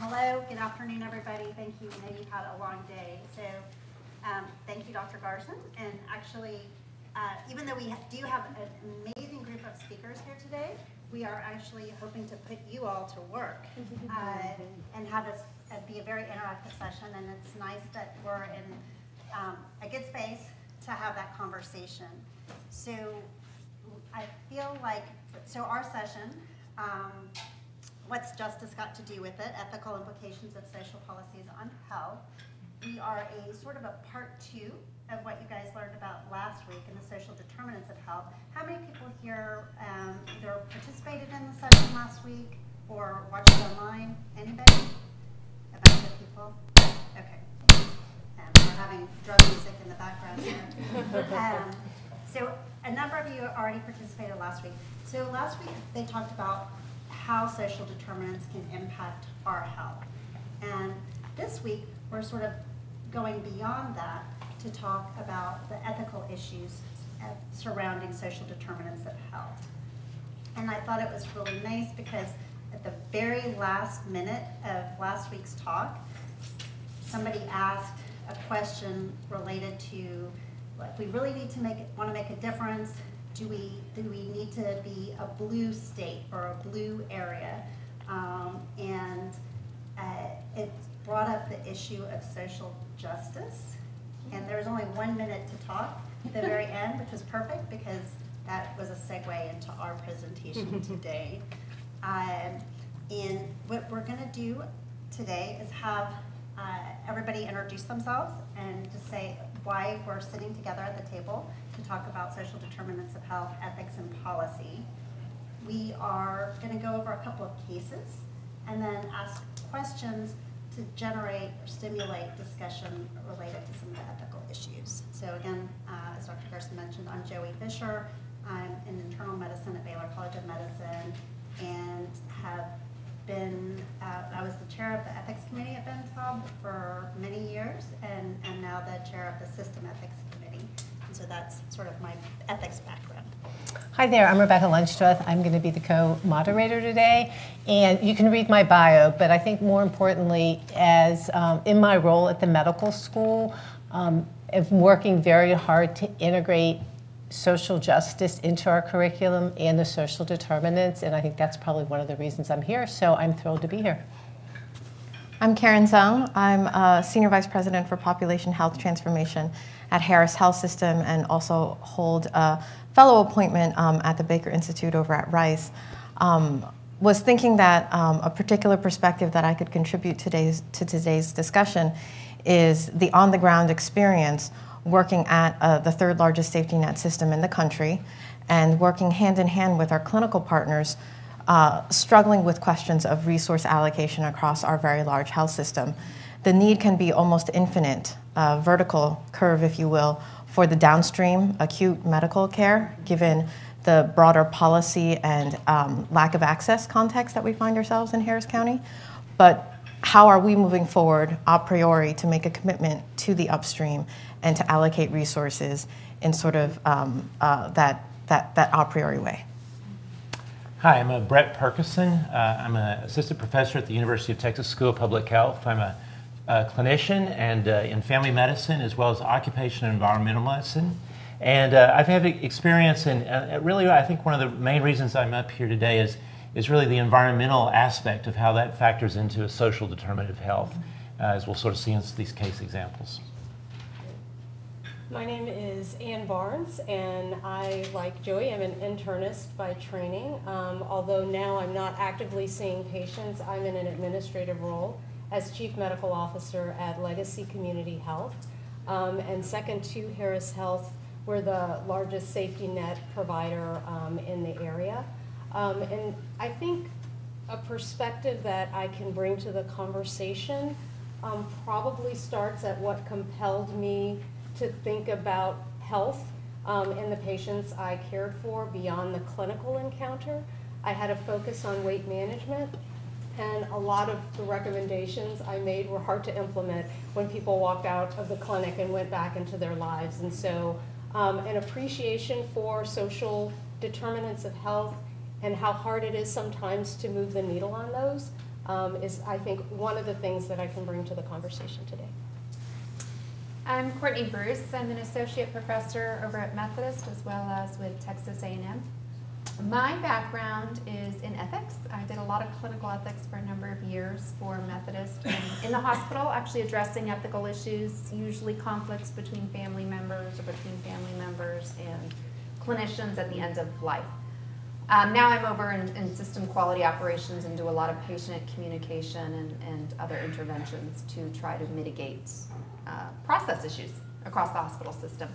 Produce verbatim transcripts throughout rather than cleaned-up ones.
Hello, good afternoon, everybody. Thank you. I know you've had a long day, so um, thank you, Doctor Garson. And actually, uh, even though we do have an amazing group of speakers here today, we are actually hoping to put you all to work uh, and have this uh, be a very interactive session. And it's nice that we're in um, a good space to have that conversation. So I feel like, so our session, um, what's justice got to do with it? Ethical implications of social policies on health. We are a sort of a part two of what you guys learned about last week in the social determinants of health. How many people here um, either participated in the session last week or watched it online? Anybody? A bunch of people? Okay. Um, we're having drum music in the background here. Um, so a number of you already participated last week. So last week they talked about how social determinants can impact our health. And this week we're sort of going beyond that to talk about the ethical issues surrounding social determinants of health. And I thought it was really nice because at the very last minute of last week's talk, somebody asked a question related to, like, we really need to make want to make a difference. Do we, do we need to be a blue state or a blue area? Um, and uh, it brought up the issue of social justice. And there was only one minute to talk at the very end, which was perfect because that was a segue into our presentation today. Um, and what we're going to do today is have uh, everybody introduce themselves and just say why we're sitting together at the table to talk about social determinants of health, ethics, and policy. We are going to go over a couple of cases and then ask questions to generate or stimulate discussion related to some of the ethical issues. So again, uh, as Doctor Garson mentioned, I'm Joey Fisher. I'm in internal medicine at Baylor College of Medicine and have been, uh, I was the chair of the ethics committee at Ben Taub for many years and am now the chair of the system ethics committee. And so that's sort of my ethics background. Hi there, I'm Rebecca Lunstroth. I'm going to be the co-moderator today, and you can read my bio, but I think more importantly, as um, in my role at the medical school, um, I'm working very hard to integrate social justice into our curriculum and the social determinants, and I think that's probably one of the reasons I'm here, so I'm thrilled to be here. I'm Karen Zung. I'm a Senior Vice President for Population Health Transformation at Harris Health System and also hold a fellow appointment um, at the Baker Institute over at Rice. Um, was thinking that um, a particular perspective that I could contribute today's, to today's discussion is the on-the-ground experience working at uh, the third largest safety net system in the country and working hand-in-hand with our clinical partners uh, struggling with questions of resource allocation across our very large health system. The need can be almost infinite, uh, vertical curve, if you will, for the downstream acute medical care, given the broader policy and um, lack of access context that we find ourselves in Harris County. But how are we moving forward a priori to make a commitment to the upstream and to allocate resources in sort of um, uh, that, that, that a priori way? Hi, I'm uh, Brett Perkison. Uh, I'm an assistant professor at the University of Texas School of Public Health. I'm a Uh, clinician and uh, in family medicine as well as occupational and environmental medicine. And uh, I've had experience in, uh, really I think one of the main reasons I'm up here today is, is really the environmental aspect of how that factors into a social determinant of health, uh, as we'll sort of see in these case examples. My name is Ann Barnes, and I, like Joey, am an internist by training. Um, although now I'm not actively seeing patients, I'm in an administrative role as Chief Medical Officer at Legacy Community Health, um, and second to Harris Health, we're the largest safety net provider um, in the area. Um, and I think a perspective that I can bring to the conversation um, probably starts at what compelled me to think about health um, in the patients I cared for beyond the clinical encounter. I had a focus on weight management, and a lot of the recommendations I made were hard to implement when people walked out of the clinic and went back into their lives. And so um, an appreciation for social determinants of health and how hard it is sometimes to move the needle on those um, is, I think, one of the things that I can bring to the conversation today. I'm Courtenay Bruce. I'm an associate professor over at Methodist as well as with Texas A and M. My background is in ethics. I did a lot of clinical ethics for a number of years for Methodist in the hospital, actually addressing ethical issues, usually conflicts between family members or between family members and clinicians at the end of life. Um, now I'm over in, in system quality operations and do a lot of patient communication and, and other interventions to try to mitigate uh, process issues across the hospital system.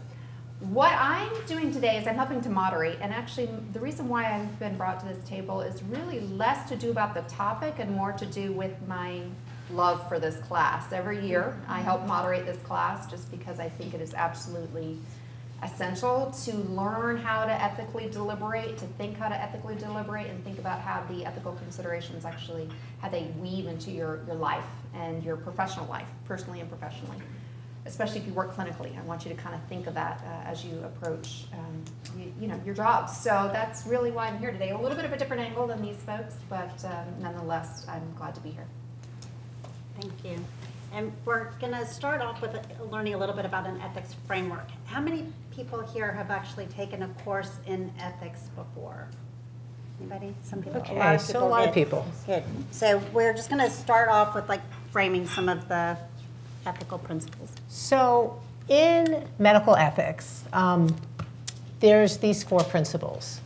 What I'm doing today is I'm helping to moderate, and actually the reason why I've been brought to this table is really less to do about the topic and more to do with my love for this class. Every year I help moderate this class just because I think it is absolutely essential to learn how to ethically deliberate, to think how to ethically deliberate, and think about how the ethical considerations actually, how they weave into your, your life and your professional life, personally and professionally. Especially if you work clinically. I want you to kind of think of that uh, as you approach um, you, you know, your job. So that's really why I'm here today. A little bit of a different angle than these folks, but um, nonetheless, I'm glad to be here. Thank you. And we're gonna start off with learning a little bit about an ethics framework. How many people here have actually taken a course in ethics before? Anybody? Some people? Okay, a lot of people so a lot did. of people. Good. So we're just gonna start off with like framing some of the ethical principles. So in medical ethics, um, there's these four principles.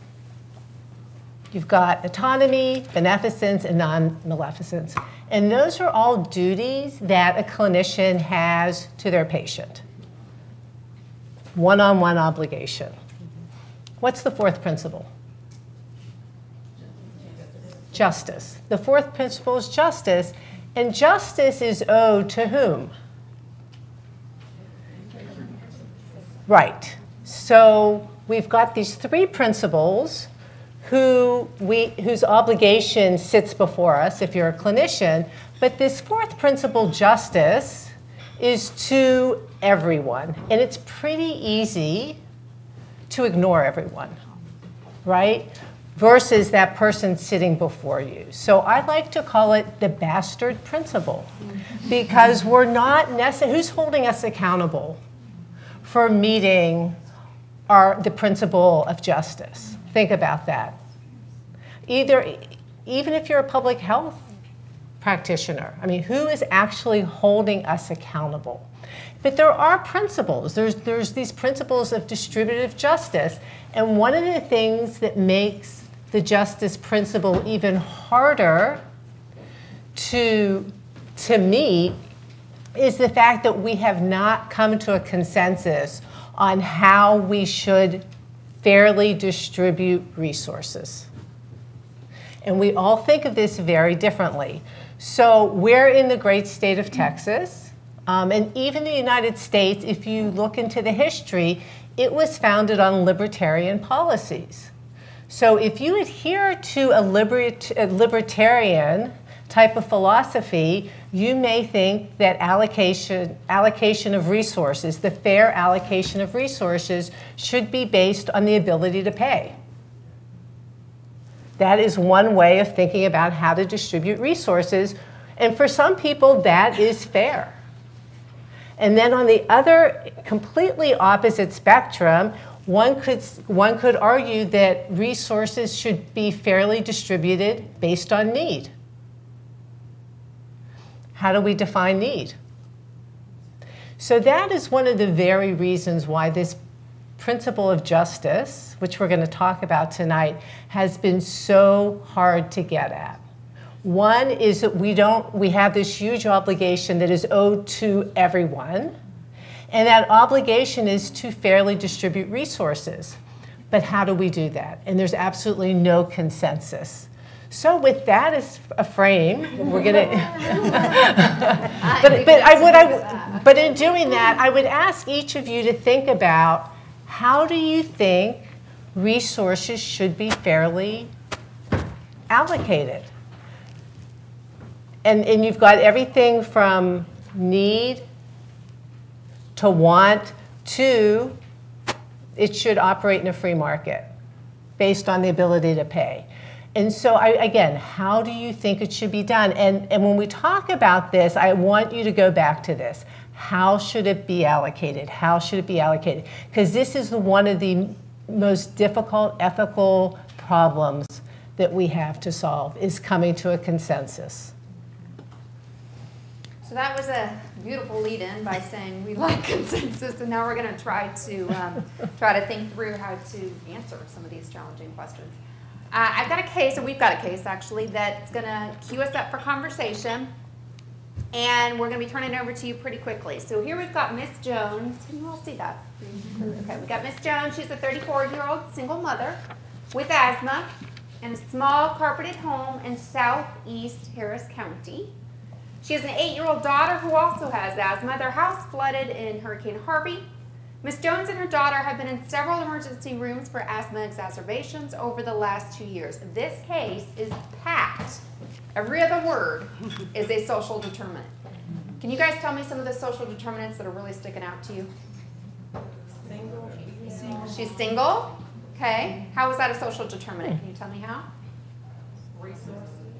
You've got autonomy, beneficence, and non-maleficence. And those are all duties that a clinician has to their patient. One-on-one obligation. What's the fourth principle? Justice. The fourth principle is justice. And justice is owed to whom? Right. So we've got these three principles who we, whose obligation sits before us if you're a clinician, but this fourth principle, justice, is to everyone. And it's pretty easy to ignore everyone, right? Versus that person sitting before you. So I like to call it the bastard principle, because we're not necessarily, who's holding us accountable for meeting our, the principle of justice? Think about that. Either, even if you're a public health practitioner, I mean, who is actually holding us accountable? But there are principles. There's, there's these principles of distributive justice. And one of the things that makes the justice principle even harder to, to meet is the fact that we have not come to a consensus on how we should fairly distribute resources. And we all think of this very differently. So we're in the great state of Texas. Um, and even the United States, if you look into the history, it was founded on libertarian policies. So if you adhere to a, libert a libertarian type of philosophy, you may think that allocation, allocation of resources, the fair allocation of resources, should be based on the ability to pay. That is one way of thinking about how to distribute resources. And for some people, that is fair. And then on the other completely opposite spectrum, one could, one could argue that resources should be fairly distributed based on need. How do we define need? So that is one of the very reasons why this principle of justice, which we're going to talk about tonight, has been so hard to get at. One is that we don't, we have this huge obligation that is owed to everyone, and that obligation is to fairly distribute resources. But how do we do that? And there's absolutely no consensus. So with that as a frame, we're gonna, but, but, I would, I, but in doing that, I would ask each of you to think about, how do you think resources should be fairly allocated? And, and you've got everything from need to want to it should operate in a free market based on the ability to pay. And so, I, again, how do you think it should be done? And, and when we talk about this, I want you to go back to this. How should it be allocated? How should it be allocated? Because this is one of the most difficult ethical problems that we have to solve, is coming to a consensus. So that was a beautiful lead-in by saying we like consensus, and now we're going to try to um, try to think through how to answer some of these challenging questions. Uh, I've got a case, and we've got a case actually, that's going to queue us up for conversation, and we're going to be turning it over to you pretty quickly. So here we've got Miss Jones. Can you all see that? Okay, we've got Miss Jones. She's a thirty-four-year-old single mother with asthma in a small carpeted home in southeast Harris County. She has an eight-year-old daughter who also has asthma. Their house flooded in Hurricane Harvey. Miz Jones and her daughter have been in several emergency rooms for asthma exacerbations over the last two years. This case is packed. Every other word is a social determinant. Can you guys tell me some of the social determinants that are really sticking out to you? Single. She's single. Okay. How is that a social determinant? Can you tell me how? Resources.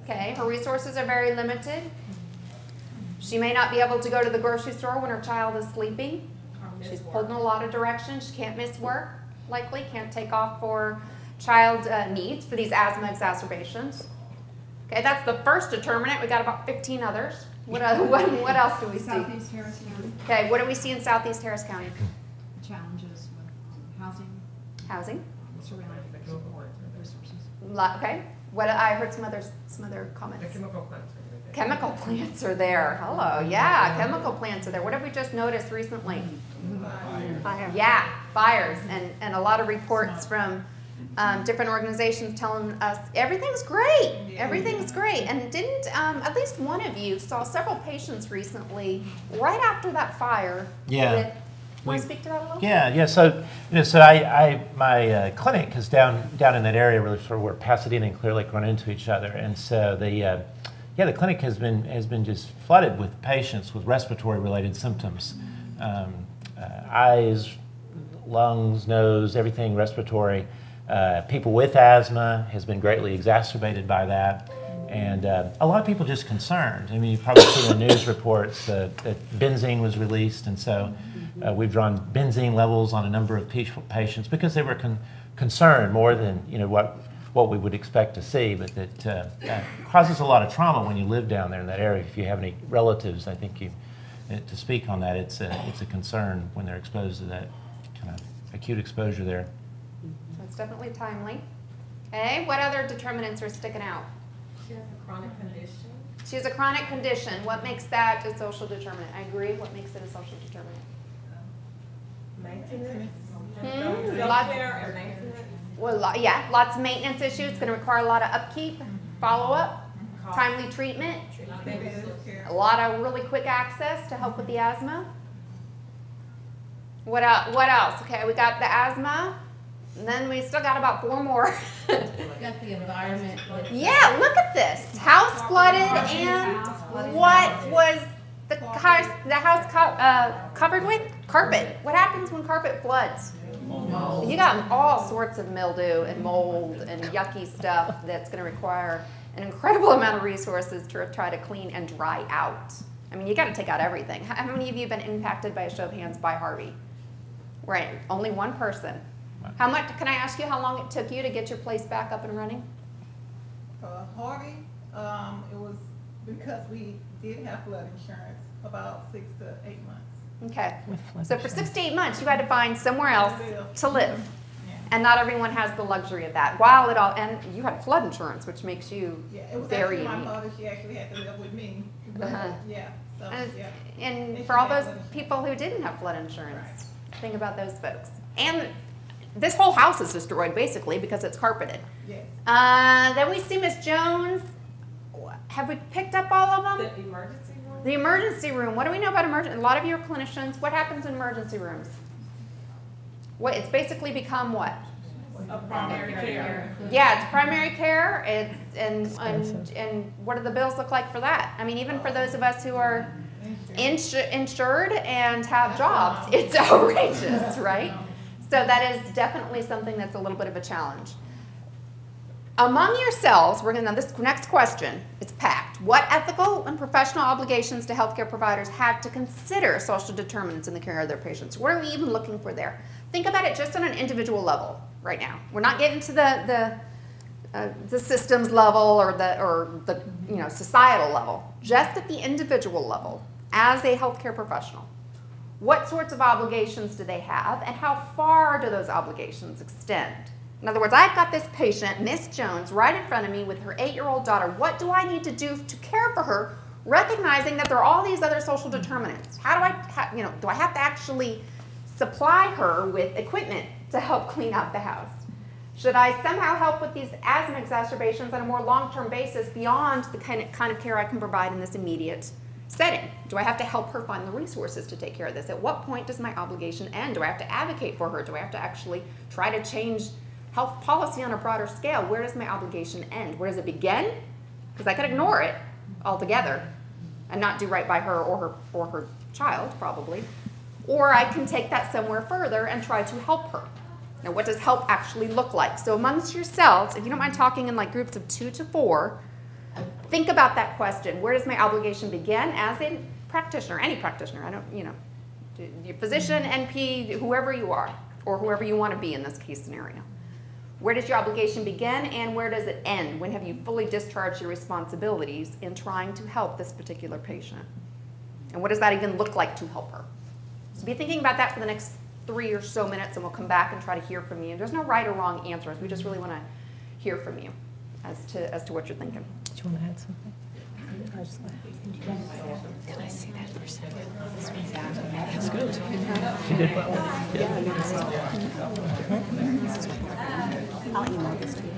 Okay. Her resources are very limited. She may not be able to go to the grocery store when her child is sleeping. She's pulled in a lot of directions. She can't miss work, likely. Can't take off for child uh, needs for these asthma exacerbations. Okay, that's the first determinant. We've got about fifteen others. What, uh, what, what else do we see? Southeast Harris County. Okay, what do we see in Southeast Harris County? Challenges with housing. Housing. Surrounding support resources. Okay. What, I heard some other, some other comments. The chemical plants. Chemical plants are there. Hello, yeah, chemical plants are there. What have we just noticed recently? Fire. Fire. Yeah, fires, and, and a lot of reports from um, different organizations telling us everything's great, everything's great. And didn't, um, at least one of you saw several patients recently right after that fire. Yeah. With, can we speak to that a little? Yeah, yeah, so, you know, so I, I my uh, clinic is down, down in that area really sort of where Pasadena and Clear Lake run into each other, and so the, uh, yeah, the clinic has been has been just flooded with patients with respiratory-related symptoms, um, uh, eyes, lungs, nose, everything respiratory. Uh, people with asthma has been greatly exacerbated by that, and uh, a lot of people just concerned. I mean, you probably see in the news reports uh, that benzene was released, and so uh, we've drawn benzene levels on a number of patients because they were con concerned more than you know what. what we would expect to see, but that, uh, that causes a lot of trauma when you live down there in that area. If you have any relatives, I think you, to speak on that, it's a, it's a concern when they're exposed to that kind of acute exposure there. So it's definitely timely. Okay, what other determinants are sticking out? She has a chronic condition. She has a chronic condition. What makes that a social determinant? I agree. What makes it a social determinant? Maintenance. Hmm? Self-care or maintenance. Well, yeah, lots of maintenance issues. It's going to require a lot of upkeep, follow-up, timely treatment, a lot of really quick access to help with the asthma. What else? What else? Okay, we got the asthma, and then we still got about four more. We got the environment. Yeah, look at this. House flooded, and what was the house, the house co uh, covered with? Carpet. What happens when carpet floods? Mold. You got all sorts of mildew and mold and yucky stuff that's going to require an incredible amount of resources to try to clean and dry out. I mean, you got to take out everything. How many of you have been impacted by a show of hands by Harvey? Right, only one person. How much? Can I ask you how long it took you to get your place back up and running? Uh, Harvey, um, it was because we did have flood insurance, about six to eight months. Okay, so for six to eight months, you had to find somewhere else to live, and not everyone has the luxury of that. While it all, and you had flood insurance, which makes you yeah, it was very my mother. She actually had to live with me. Uh-huh. Yeah. So, and yeah. and for all those people who didn't have flood insurance, right. Think about those folks. And this whole house is destroyed basically because it's carpeted. Yes. Uh, then we see Miss Jones. Have we picked up all of them? The emergency. The emergency room. What do we know about emergency? A lot of you are clinicians. What happens in emergency rooms? What it's basically become what? A primary care. Yeah, it's primary care. It's and and, and what do the bills look like for that? I mean, even for those of us who are insu insured and have jobs, it's outrageous, right? So that is definitely something that's a little bit of a challenge. Among yourselves, we're gonna, this next question, it's packed. What ethical and professional obligations do healthcare providers have to consider social determinants in the care of their patients? What are we even looking for there? Think about it just on an individual level right now. We're not getting to the, the, uh, the systems level or the, or the you know, societal level. Just at the individual level, as a healthcare professional, what sorts of obligations do they have and how far do those obligations extend? In other words, I've got this patient, Miss Jones, right in front of me with her eight-year-old daughter. What do I need to do to care for her, recognizing that there are all these other social determinants? How do I, how, you know, do I have to actually supply her with equipment to help clean up the house? Should I somehow help with these asthma exacerbations on a more long-term basis beyond the kind of, kind of care I can provide in this immediate setting? Do I have to help her find the resources to take care of this? At what point does my obligation end? Do I have to advocate for her? Do I have to actually try to change health policy on a broader scale? Where does my obligation end? Where does it begin? Because I could ignore it altogether and not do right by her or her or her child, probably. Or I can take that somewhere further and try to help her. Now, what does help actually look like? So amongst yourselves, if you don't mind talking in like groups of two to four, think about that question. Where does my obligation begin as a practitioner, any practitioner, I don't, you know, your physician, N P, whoever you are, or whoever you want to be in this case scenario. Where does your obligation begin and where does it end? When have you fully discharged your responsibilities in trying to help this particular patient? And what does that even look like to help her? So be thinking about that for the next three or so minutes and we'll come back and try to hear from you. There's no right or wrong answers. We just really want to hear from you as to, as to what you're thinking. Do you want to add something? Can I see that for a second? That's good. I'll email this to you.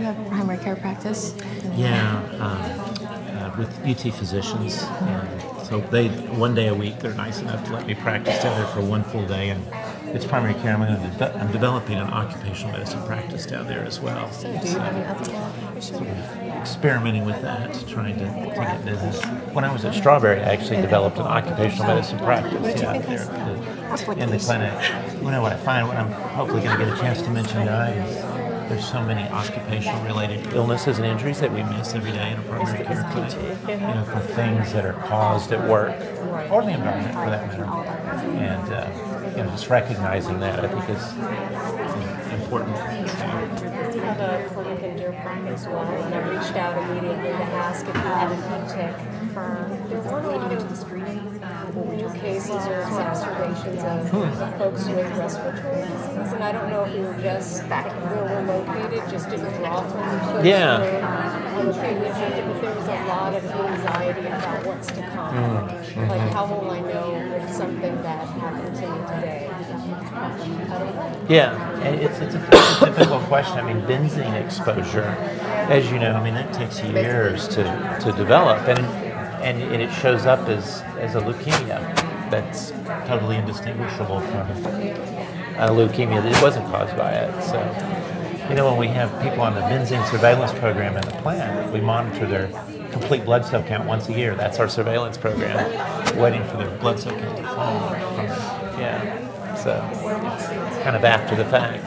You have a primary care practice? Yeah, uh, uh, with U T Physicians. Uh, so they, one day a week, they're nice enough to let me practice down there for one full day. And it's primary care. I'm, going to de I'm developing an occupational medicine practice down there as well. So, do you so, have another sort of experimenting with that, trying to, to get business. When I was at Strawberry, I actually developed an occupational medicine practice yeah, there the, in the clinic. You know what I find, what I'm hopefully going to get a chance to mention tonight is there's so many occupational-related illnesses and injuries that we miss every day in a primary care clinic. You know, for things that are caused at work or the environment, for that matter. And Uh, You know, just recognizing that, I think, is important. We have a clinic in Deer Park as well, and I reached out immediately to ask if we had an uptick for there's one leading to the street cases or exacerbations of hmm. folks with respiratory disease, and I don't know if we were just where we're located, just didn't draw from the place. Yeah. But there was a lot of anxiety about what's to come. Mm-hmm. Like, how will I know if something bad happened to me today? Yeah, it's, it's a difficult question. I mean, benzene exposure, as you know, I mean, that takes years to, to develop. And, and, and it shows up as, as a leukemia that's totally indistinguishable from a leukemia that wasn't caused by it. So. You know, when we have people on the benzene surveillance program in the plant, we monitor their complete blood cell count once a year. That's our surveillance program, waiting for their blood cell count to fall. Yeah, so it's kind of after the fact.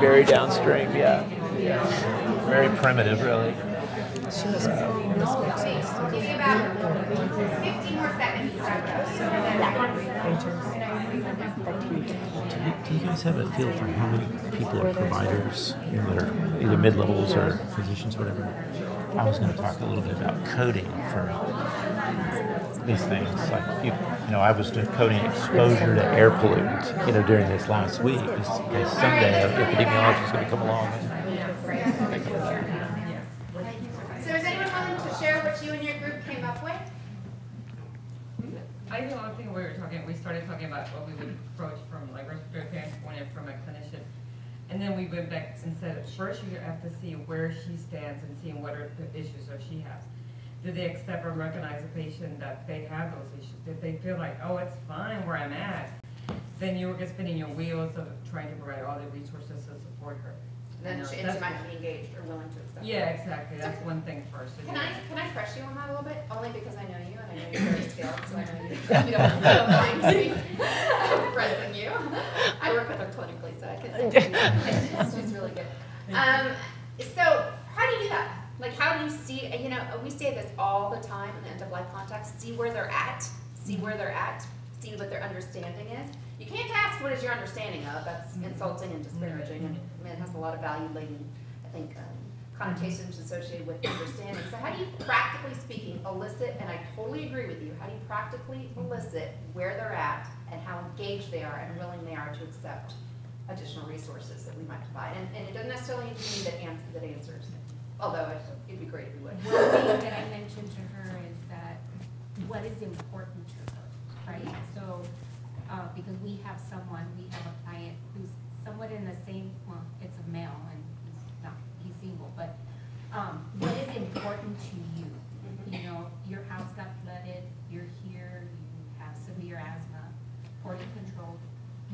Very downstream, yeah. yeah. Very primitive, really. She was Do you guys have a feel for how many people are providers, you know, that are either mid-levels or physicians, whatever? I was going to talk a little bit about coding for these things. Like, you, you know, I was doing coding exposure to air pollutant, you know, during this last week. Because someday an epidemiologist is going to come along. So is anyone willing to share what you and your group came up with? I think one thing we were talking, we started talking about what we would approach from like respiratory standpoint and from a clinician, and then we went back and said first you have to see where she stands and seeing what are the issues that she has. Do they accept and recognize a patient that they have those issues? If they feel like, oh, it's fine where I'm at, then you're spinning your wheels of trying to provide all the resources to support her. then no, she might be engaged or willing to accept. Yeah, it. exactly. That's so, one thing first. Can I can I press you on that a little bit? Only because I know you and I know you're very skilled, so I know you, you don't, don't mind me pressing you. I work with her clinically, so I can. She's, she's really good. Um, so how do you do that? Like, how do you see? You know, we say this all the time in the end of life context. See where they're at. See where they're at. See what their understanding is. You can't ask what is your understanding of. That's mm-hmm. insulting and disparaging. Mm-hmm. And I mean, it has a lot of value-laden, I think, um, connotations associated with understanding. So how do you, practically speaking, elicit, and I totally agree with you, how do you practically elicit where they're at and how engaged they are and willing they are to accept additional resources that we might provide? And, and it doesn't necessarily need to be that, answer, that answers, although it'd be great if we would. One thing that I mentioned to her is that what is important to her, right? So. Uh, because we have someone, we have a client who's somewhat in the same, well, it's a male and he's not, he's single, but um, what is important to you? You know, your house got flooded, you're here, you have severe asthma, poorly controlled.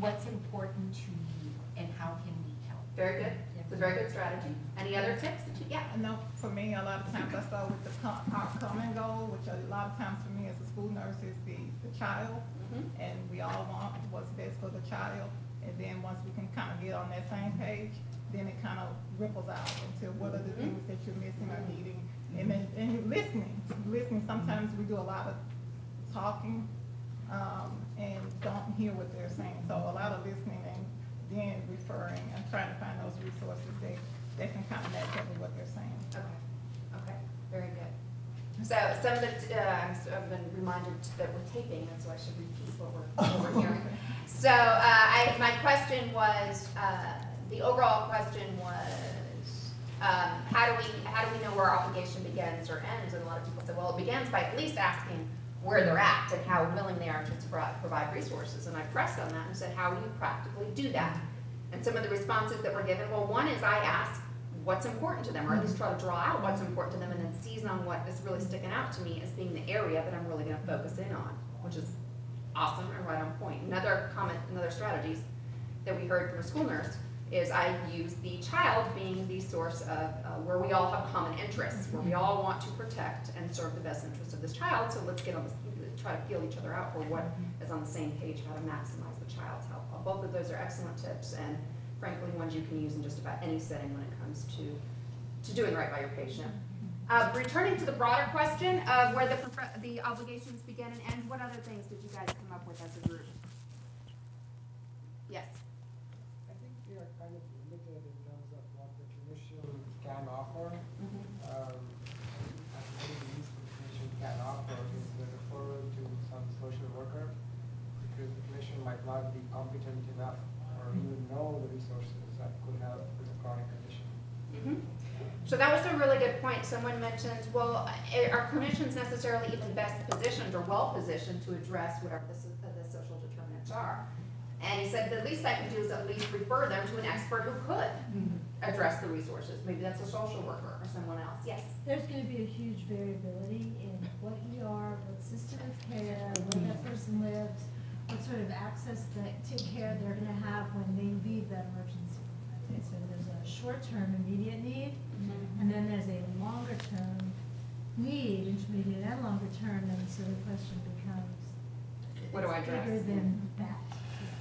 What's important to you and how can we help? Very good. It's a very good strategy. Any other tips? Yeah. I know for me, a lot of times I start with the outcome and goal, which a lot of times for me as a school nurse is the, the child. Mm-hmm. And we all want what's best for the child. And then once we can kind of get on that same page, then it kind of ripples out into what are the mm-hmm. things that you're missing or needing. Mm-hmm. And then and you're listening. Listening, sometimes we do a lot of talking um, and don't hear what they're saying. So a lot of listening and then referring and trying to find those resources that, that can kind of match up with what they're saying. Okay. Okay. Very good. So some of the, uh, I've been reminded that we're taping, and so I should repeat what we're, what we're hearing. So uh, I, my question was, uh, the overall question was, um, how do we how do we know where our obligation begins or ends? And a lot of people say, well, it begins by at least asking where they're at and how willing they are to provide resources. And I pressed on that and said, how do you practically do that? And some of the responses that were given, well, one is I asked, what's important to them, or at least try to draw out what's important to them and then seize on what is really sticking out to me as being the area that I'm really going to focus in on, which is awesome and right on point. Another comment, another strategies that we heard from a school nurse is I use the child being the source of uh, where we all have common interests, where we all want to protect and serve the best interest of this child, so let's get on this, try to feel each other out for what is on the same page, how to maximize the child's health. Both of those are excellent tips and frankly ones you can use in just about any setting when it comes to, to doing right by your patient. Uh, returning to the broader question of where the, the obligations begin and end, what other things did you guys come up with as a group? Yes? I think we are kind of limited in terms of what the clinician can offer. Mm-hmm. um, I think the least the clinician can offer is the referral to some social worker because the clinician might not be competent enough or even know the resources that could help with a chronic condition. Mm-hmm. So that was a really good point. Someone mentioned, well, are clinicians necessarily even best positioned or well positioned to address whatever the, the social determinants are? And he said, the least I can do is at least refer them to an expert who could mm-hmm. address the resources. Maybe that's a social worker or someone else. Yes? There's going to be a huge variability in what E R, what system of care, where that person lives, what sort of access to care they're going to have when they leave that emergency room. So there's a short-term immediate need, mm-hmm. and then there's a longer-term need, intermediate and longer-term, and so the question becomes, what do I address? Bigger than that.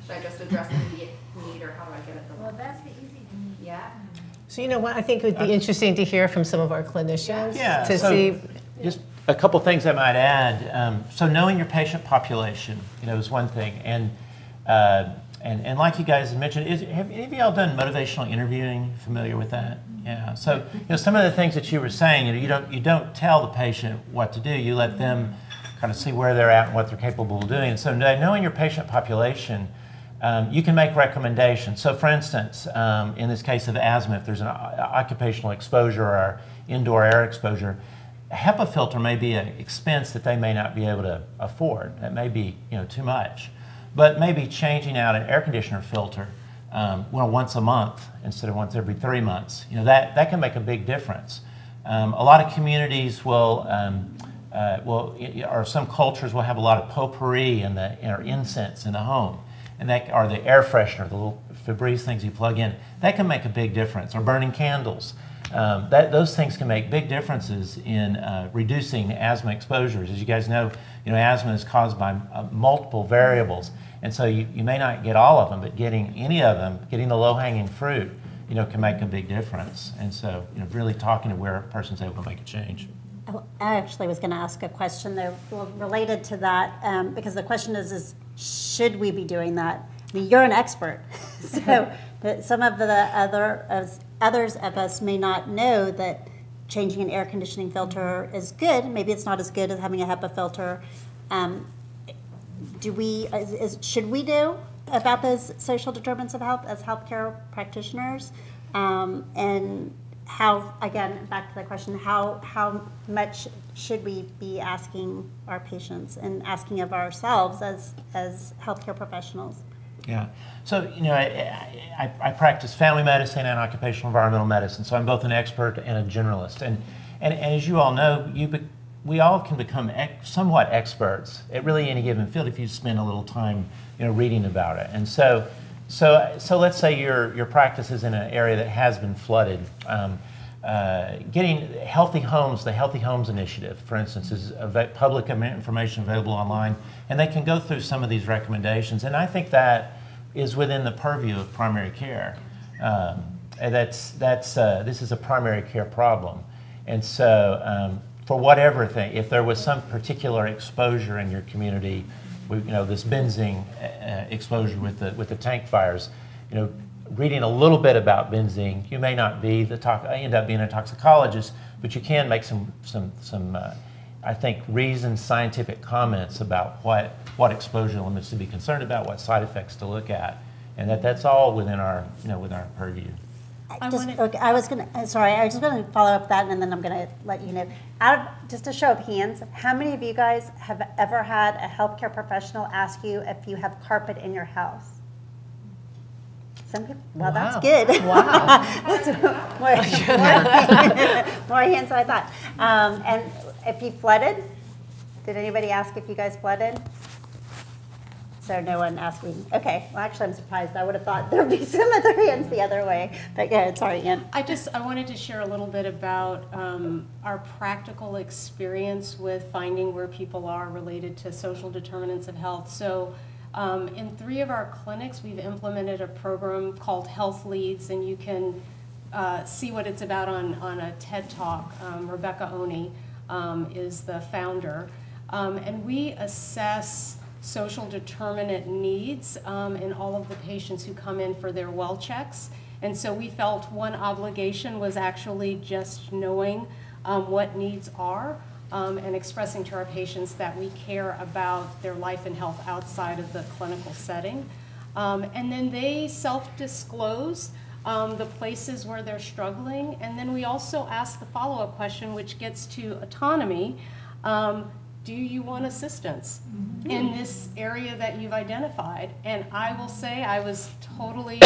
Should I just address the immediate need, or how do I get at the Well, that's the easy thing. Yeah. So you know what? I think it would be interesting to hear from some of our clinicians yeah. to so see. Just a couple things I might add. Um, so knowing your patient population, you know, is one thing, and uh, and and like you guys mentioned, is, have any of y'all done motivational interviewing? Familiar with that? Yeah. So you know, some of the things that you were saying, you know, you don't you don't tell the patient what to do. You let them kind of see where they're at and what they're capable of doing. And so knowing your patient population, um, you can make recommendations. So for instance, um, in this case of asthma, if there's an occupational exposure or indoor air exposure. A HEPA filter may be an expense that they may not be able to afford. That may be, you know, too much. But maybe changing out an air conditioner filter, um, well, once a month instead of once every three months, you know, that, that can make a big difference. Um, a lot of communities will, um, uh, will, or some cultures will have a lot of potpourri in the, or incense in the home. and that are the air freshener, the little Febreze things you plug in. That can make a big difference. Or burning candles. Um, that, those things can make big differences in uh, reducing asthma exposures. As you guys know, you know, asthma is caused by uh, multiple variables, and so you, you may not get all of them, but getting any of them, getting the low-hanging fruit, you know, can make a big difference. And so, you know, really talking to where a person's able to make a change. I actually was going to ask a question though related to that, um, because the question is, is should we be doing that? I mean, you're an expert, so but some of the other as others of us may not know that changing an air conditioning filter is good. Maybe it's not as good as having a HEPA filter. Um, do we? Is, is, should we do about those social determinants of health as healthcare practitioners? Um, and how? Again, back to the question: how how much should we be asking our patients and asking of ourselves as as healthcare professionals? Yeah. So, you know, I, I, I practice family medicine and occupational environmental medicine, so I'm both an expert and a generalist. And, and, and as you all know, you be, we all can become ex, somewhat experts at really any given field if you spend a little time, you know, reading about it. And so, so, so let's say your, your practice is in an area that has been flooded. Um, uh, getting Healthy Homes, the Healthy Homes Initiative, for instance, is public information available online, and they can go through some of these recommendations. And I think that is within the purview of primary care. Um, and that's, that's, uh, this is a primary care problem. And so um, for whatever thing, if there was some particular exposure in your community, we, you know, this benzene uh, exposure with the, with the tank fires, you know, reading a little bit about benzene, you may not be the to- end up being a toxicologist, but you can make some, some, some uh, I think, reasoned scientific comments about what, what exposure limits to be concerned about, what side effects to look at, and that that's all within our, you know, within our purview. I, just, I, okay, I was going to, sorry, I was just going to follow up that, and then I'm going to let you know. Out of, just a show of hands, how many of you guys have ever had a healthcare professional ask you if you have carpet in your house? Some people, well, wow. That's good. Wow. That's more, more, more hands than I thought. Um, and if you flooded, did anybody ask if you guys flooded? So no one asked me. Okay, well, actually, I'm surprised. I would have thought there would be some other hands the other way. But yeah, sorry, Ann. I just, I wanted to share a little bit about um, our practical experience with finding where people are related to social determinants of health. So um, in three of our clinics, we've implemented a program called Health Leads, and you can uh, see what it's about on, on a TED Talk. Um, Rebecca Oney um, is the founder. Um, and we assess social determinant needs um, in all of the patients who come in for their well checks. And so we felt one obligation was actually just knowing um, what needs are um, and expressing to our patients that we care about their life and health outside of the clinical setting. Um, and then they self-disclose um, the places where they're struggling. And then we also ask the follow-up question, which gets to autonomy. Um, Do you want assistance mm-hmm. in this area that you've identified? And I will say I was totally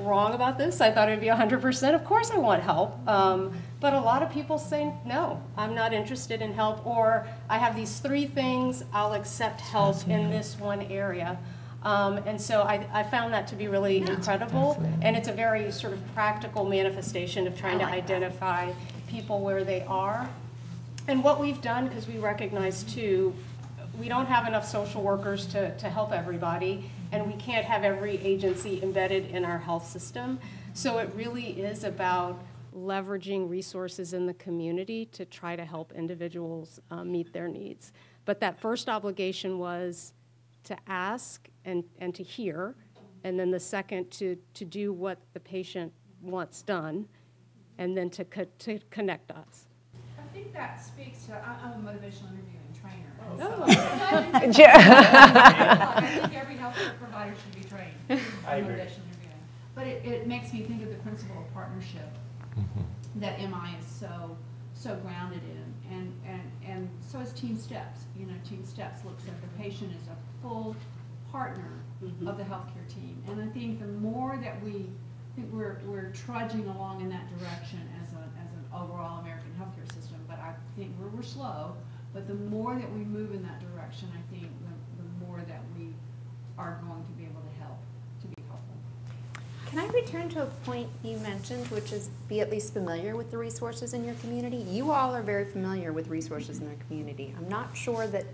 wrong about this. I thought it would be one hundred percent. Of course I want help. Um, but a lot of people say, no, I'm not interested in help, or I have these three things, I'll accept help That's in right. this one area. Um, and so I, I found that to be really yeah. incredible. Right. And it's a very sort of practical manifestation of trying like to identify that. People where they are. And what we've done, because we recognize too, we don't have enough social workers to, to help everybody, and we can't have every agency embedded in our health system. So it really is about leveraging resources in the community to try to help individuals uh, meet their needs. But that first obligation was to ask and, and to hear, and then the second to, to do what the patient wants done, and then to, co- to connect us. I think that speaks to, I'm a motivational interviewing trainer. Oh. So. I, think I think every healthcare provider should be trained in motivational interviewing. But it, it makes me think of the principle of partnership mm-hmm. that M I is so so grounded in. And, and, and so is Team Steps. You know, Team Steps looks at the patient as a full partner mm-hmm. of the healthcare team. And I think the more that we, I think we're, we're trudging along in that direction as, a, as an overall American healthcare system. I think we're, we're slow, but the more that we move in that direction, I think the, the more that we are going to be able to help. Can I return to a point you mentioned, which is be at least familiar with the resources in your community? You all are very familiar with resources in their community. I'm not sure that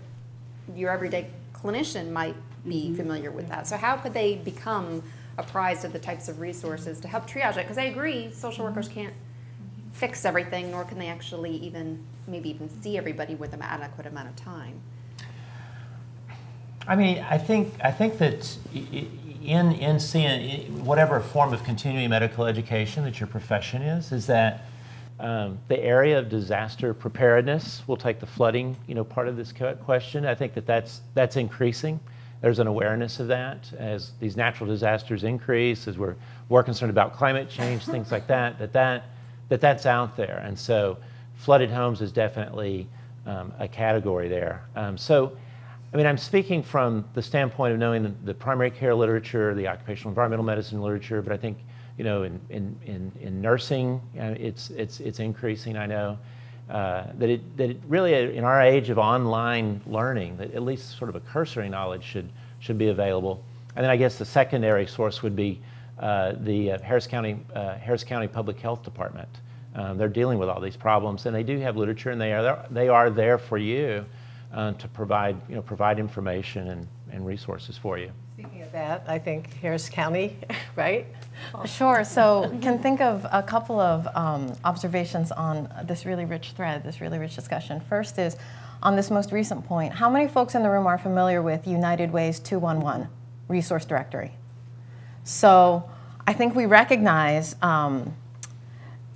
your everyday clinician might be mm-hmm. familiar with that. So how could they become apprised of the types of resources to help triage it? Because I agree, social workers can't fix everything, nor can they actually even, maybe even see everybody with an adequate amount of time. I mean, I think, I think that in, in seeing whatever form of continuing medical education that your profession is, is that um, the area of disaster preparedness, we'll take the flooding, you know, part of this question. I think that that's, that's increasing. There's an awareness of that as these natural disasters increase, as we're more concerned about climate change, things like that, that, that, that that's out there. And so flooded homes is definitely um, a category there. Um, so, I mean, I'm speaking from the standpoint of knowing the, the primary care literature, the occupational environmental medicine literature, but I think, you know, in, in, in, in nursing, you know, it's, it's, it's increasing, I know. Uh, that, it, that it really, in our age of online learning, that at least sort of a cursory knowledge should, should be available. And then I guess the secondary source would be uh, the uh, Harris County, uh, Harris County Public Health Department. Um, they're dealing with all these problems, and they do have literature, and they are there, they are there for you uh, to provide, you know, provide information and, and resources for you. Speaking of that, I think Harris County, right? Sure, so can think of a couple of um, observations on this really rich thread, this really rich discussion. First is, on this most recent point, how many folks in the room are familiar with United Way's two one one resource directory? So I think we recognize um,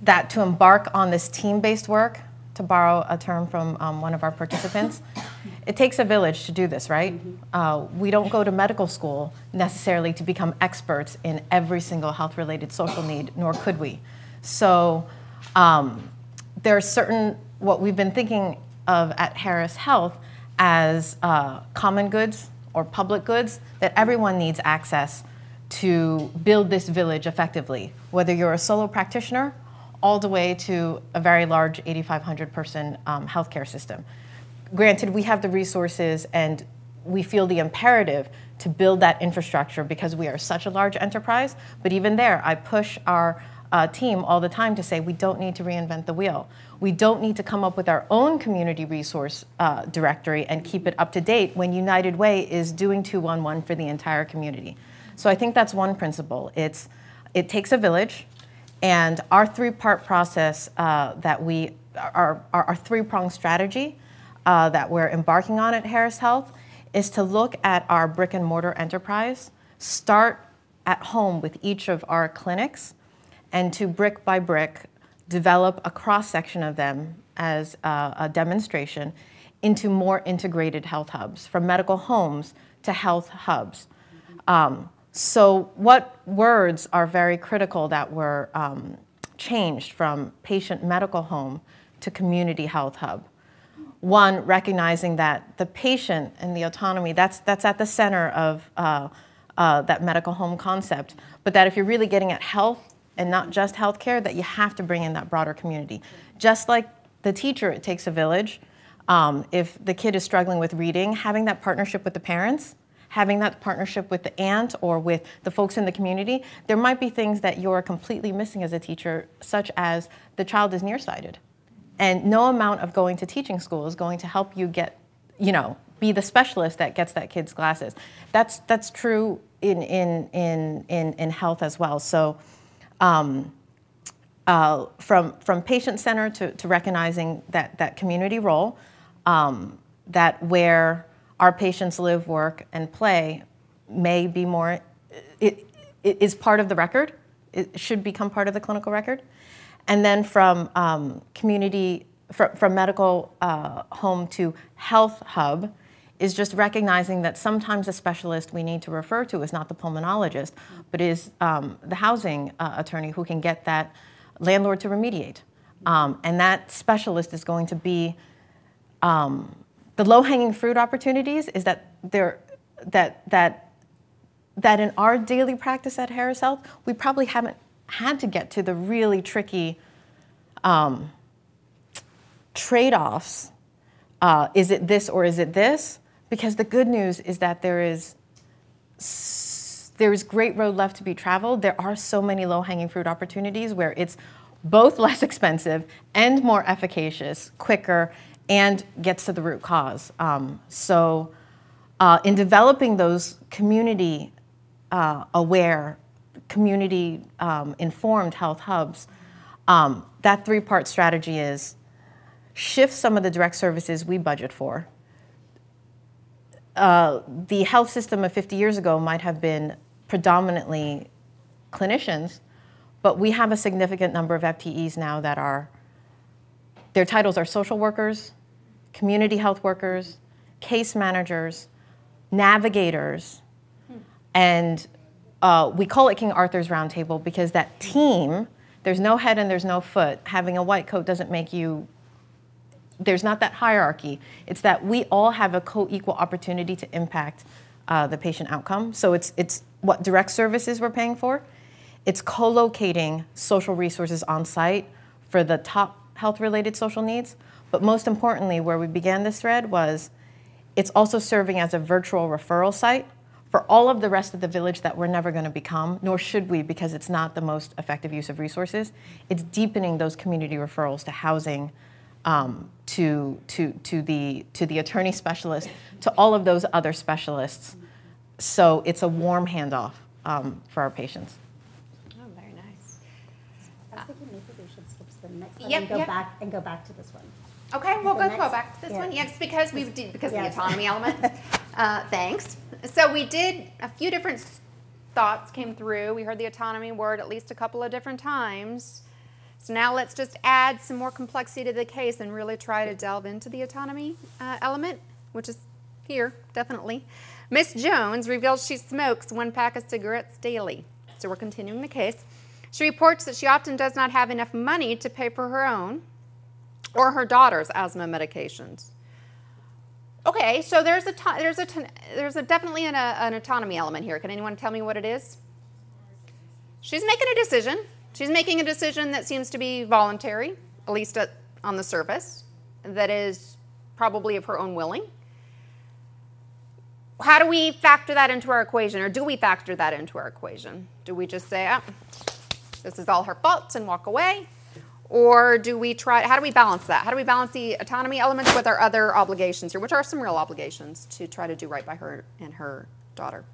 that to embark on this team-based work, to borrow a term from um, one of our participants, it takes a village to do this, right? Mm-hmm. uh, we don't go to medical school necessarily to become experts in every single health-related social need, nor could we. So um, there are certain, what we've been thinking of at Harris Health as uh, common goods or public goods that everyone needs access to build this village effectively, whether you're a solo practitioner all the way to a very large eighty-five hundred person um, healthcare system. Granted, we have the resources and we feel the imperative to build that infrastructure because we are such a large enterprise, but even there, I push our uh, team all the time to say we don't need to reinvent the wheel. We don't need to come up with our own community resource uh, directory and keep it up to date when United Way is doing two one one for the entire community. So I think that's one principle. It's, it takes a village. And our three-part process uh, that we, our, our, our three-pronged strategy uh, that we're embarking on at Harris Health is to look at our brick and mortar enterprise, start at home with each of our clinics, and to brick by brick develop a cross-section of them as a, a demonstration into more integrated health hubs, from medical homes to health hubs. Um, So what words are very critical that were um, changed from patient medical home to community health hub? One, recognizing that the patient and the autonomy, that's, that's at the center of uh, uh, that medical home concept, but that if you're really getting at health and not just healthcare, that you have to bring in that broader community. Just like the teacher, it takes a village. Um, if the kid is struggling with reading, having that partnership with the parents, having that partnership with the aunt or with the folks in the community, there might be things that you're completely missing as a teacher, such as the child is nearsighted. And no amount of going to teaching school is going to help you get, you know, be the specialist that gets that kid's glasses. That's, that's true in, in, in, in, in health as well. So um, uh, from, from patient center to, to recognizing that, that community role, um, that where our patients live, work, and play may be more, it, it is part of the record. It should become part of the clinical record. And then from um, community, from, from medical uh, home to health hub is just recognizing that sometimes the specialist we need to refer to is not the pulmonologist, but is um, the housing uh, attorney who can get that landlord to remediate. Um, and that specialist is going to be, um, the low-hanging fruit opportunities is that there, that that that in our daily practice at Harris Health, we probably haven't had to get to the really tricky um, trade-offs. Uh, is it this or is it this? Because the good news is that there is there is great road left to be traveled. There are so many low-hanging fruit opportunities where it's both less expensive and more efficacious, quicker, and gets to the root cause. Um, so uh, in developing those community uh, aware, community um, informed health hubs, um, that three-part strategy is shift some of the direct services we budget for. Uh, the health system of fifty years ago might have been predominantly clinicians, but we have a significant number of F T Es now that are, their titles are social workers, community health workers, case managers, navigators, hmm. and uh, we call it King Arthur's Round Table because that team, there's no head and there's no foot. Having a white coat doesn't make you, there's not that hierarchy. It's that we all have a co-equal opportunity to impact uh, the patient outcome. So it's, it's what direct services we're paying for. It's co-locating social resources on site for the top health-related social needs. But most importantly, where we began this thread was it's also serving as a virtual referral site for all of the rest of the village that we're never going to become, nor should we, because it's not the most effective use of resources. It's deepening those community referrals to housing, Um, to, to, to, the, to the attorney specialist, to all of those other specialists. So it's a warm handoff um, for our patients. Oh, very nice. I was thinking maybe we should skip to the next one yep, and, go yep. back, and go back to this one. Okay, we'll go, next, go back to this yeah. one. Yes, because we did, because yes. of the autonomy element. Uh, thanks. So we did, a few different thoughts came through. We heard the autonomy word at least a couple of different times. So now let's just add some more complexity to the case and really try to delve into the autonomy uh, element, which is here, definitely. Miss Jones reveals she smokes one pack of cigarettes daily. So we're continuing the case. She reports that she often does not have enough money to pay for her own or her daughter's asthma medications. Okay, so there's a there's a there's a definitely an, uh, an autonomy element here. Can anyone tell me what it is? She's making a decision. She's making a decision that seems to be voluntary, at least at, on the surface, that is probably of her own willing. How do we factor that into our equation, or do we factor that into our equation? Do we just say, oh, this is all her fault and walk away? Or do we try, how do we balance that? How do we balance the autonomy elements with our other obligations here, which are some real obligations to try to do right by her and her daughter?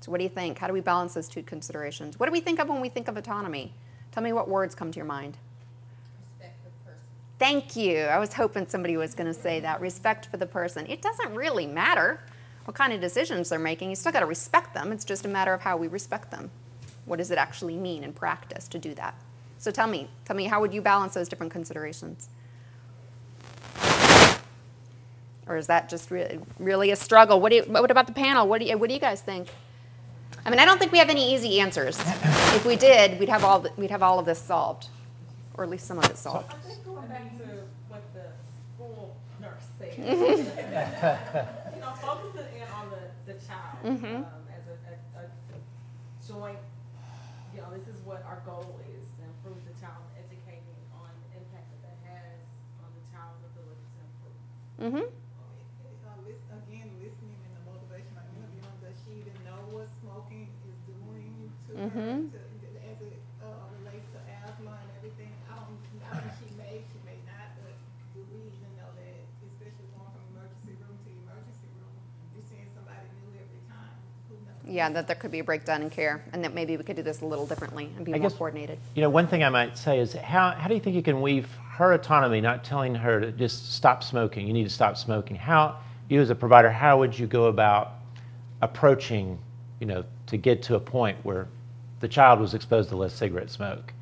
So what do you think? How do we balance those two considerations? What do we think of when we think of autonomy? Tell me what words come to your mind. Respect for the person. Thank you. I was hoping somebody was going to say that. Respect for the person. It doesn't really matter what kind of decisions they're making. You still got to respect them. It's just a matter of how we respect them. What does it actually mean in practice to do that? So tell me. Tell me, how would you balance those different considerations? Or is that just re really a struggle? What, do you, what about the panel? What do you, what do you guys think? I mean, I don't think we have any easy answers. If we did, we'd have all the, we'd have all of this solved, or at least some of it solved. I think going back to what the school nurse said, you know, focusing in on the, the child mm-hmm. um, as a, a, a joint. You know, this is what our goal is: to improve the child, educating on the impact that that has on the child's ability to improve. Mm-hmm. Mm-hmm. To, as it uh, relates to asthma and everything, I don't know if she may, she may not, but do we even know that, especially going from emergency room to emergency room, you're seeing somebody new every time? Who knows? Yeah, that there could be a breakdown in care, and that maybe we could do this a little differently and be I more guess, coordinated. You know, one thing I might say is, how, how do you think you can weave her autonomy, not telling her to just stop smoking, you need to stop smoking? How, you as a provider, how would you go about approaching, you know, to get to a point where the child was exposed to less cigarette smoke,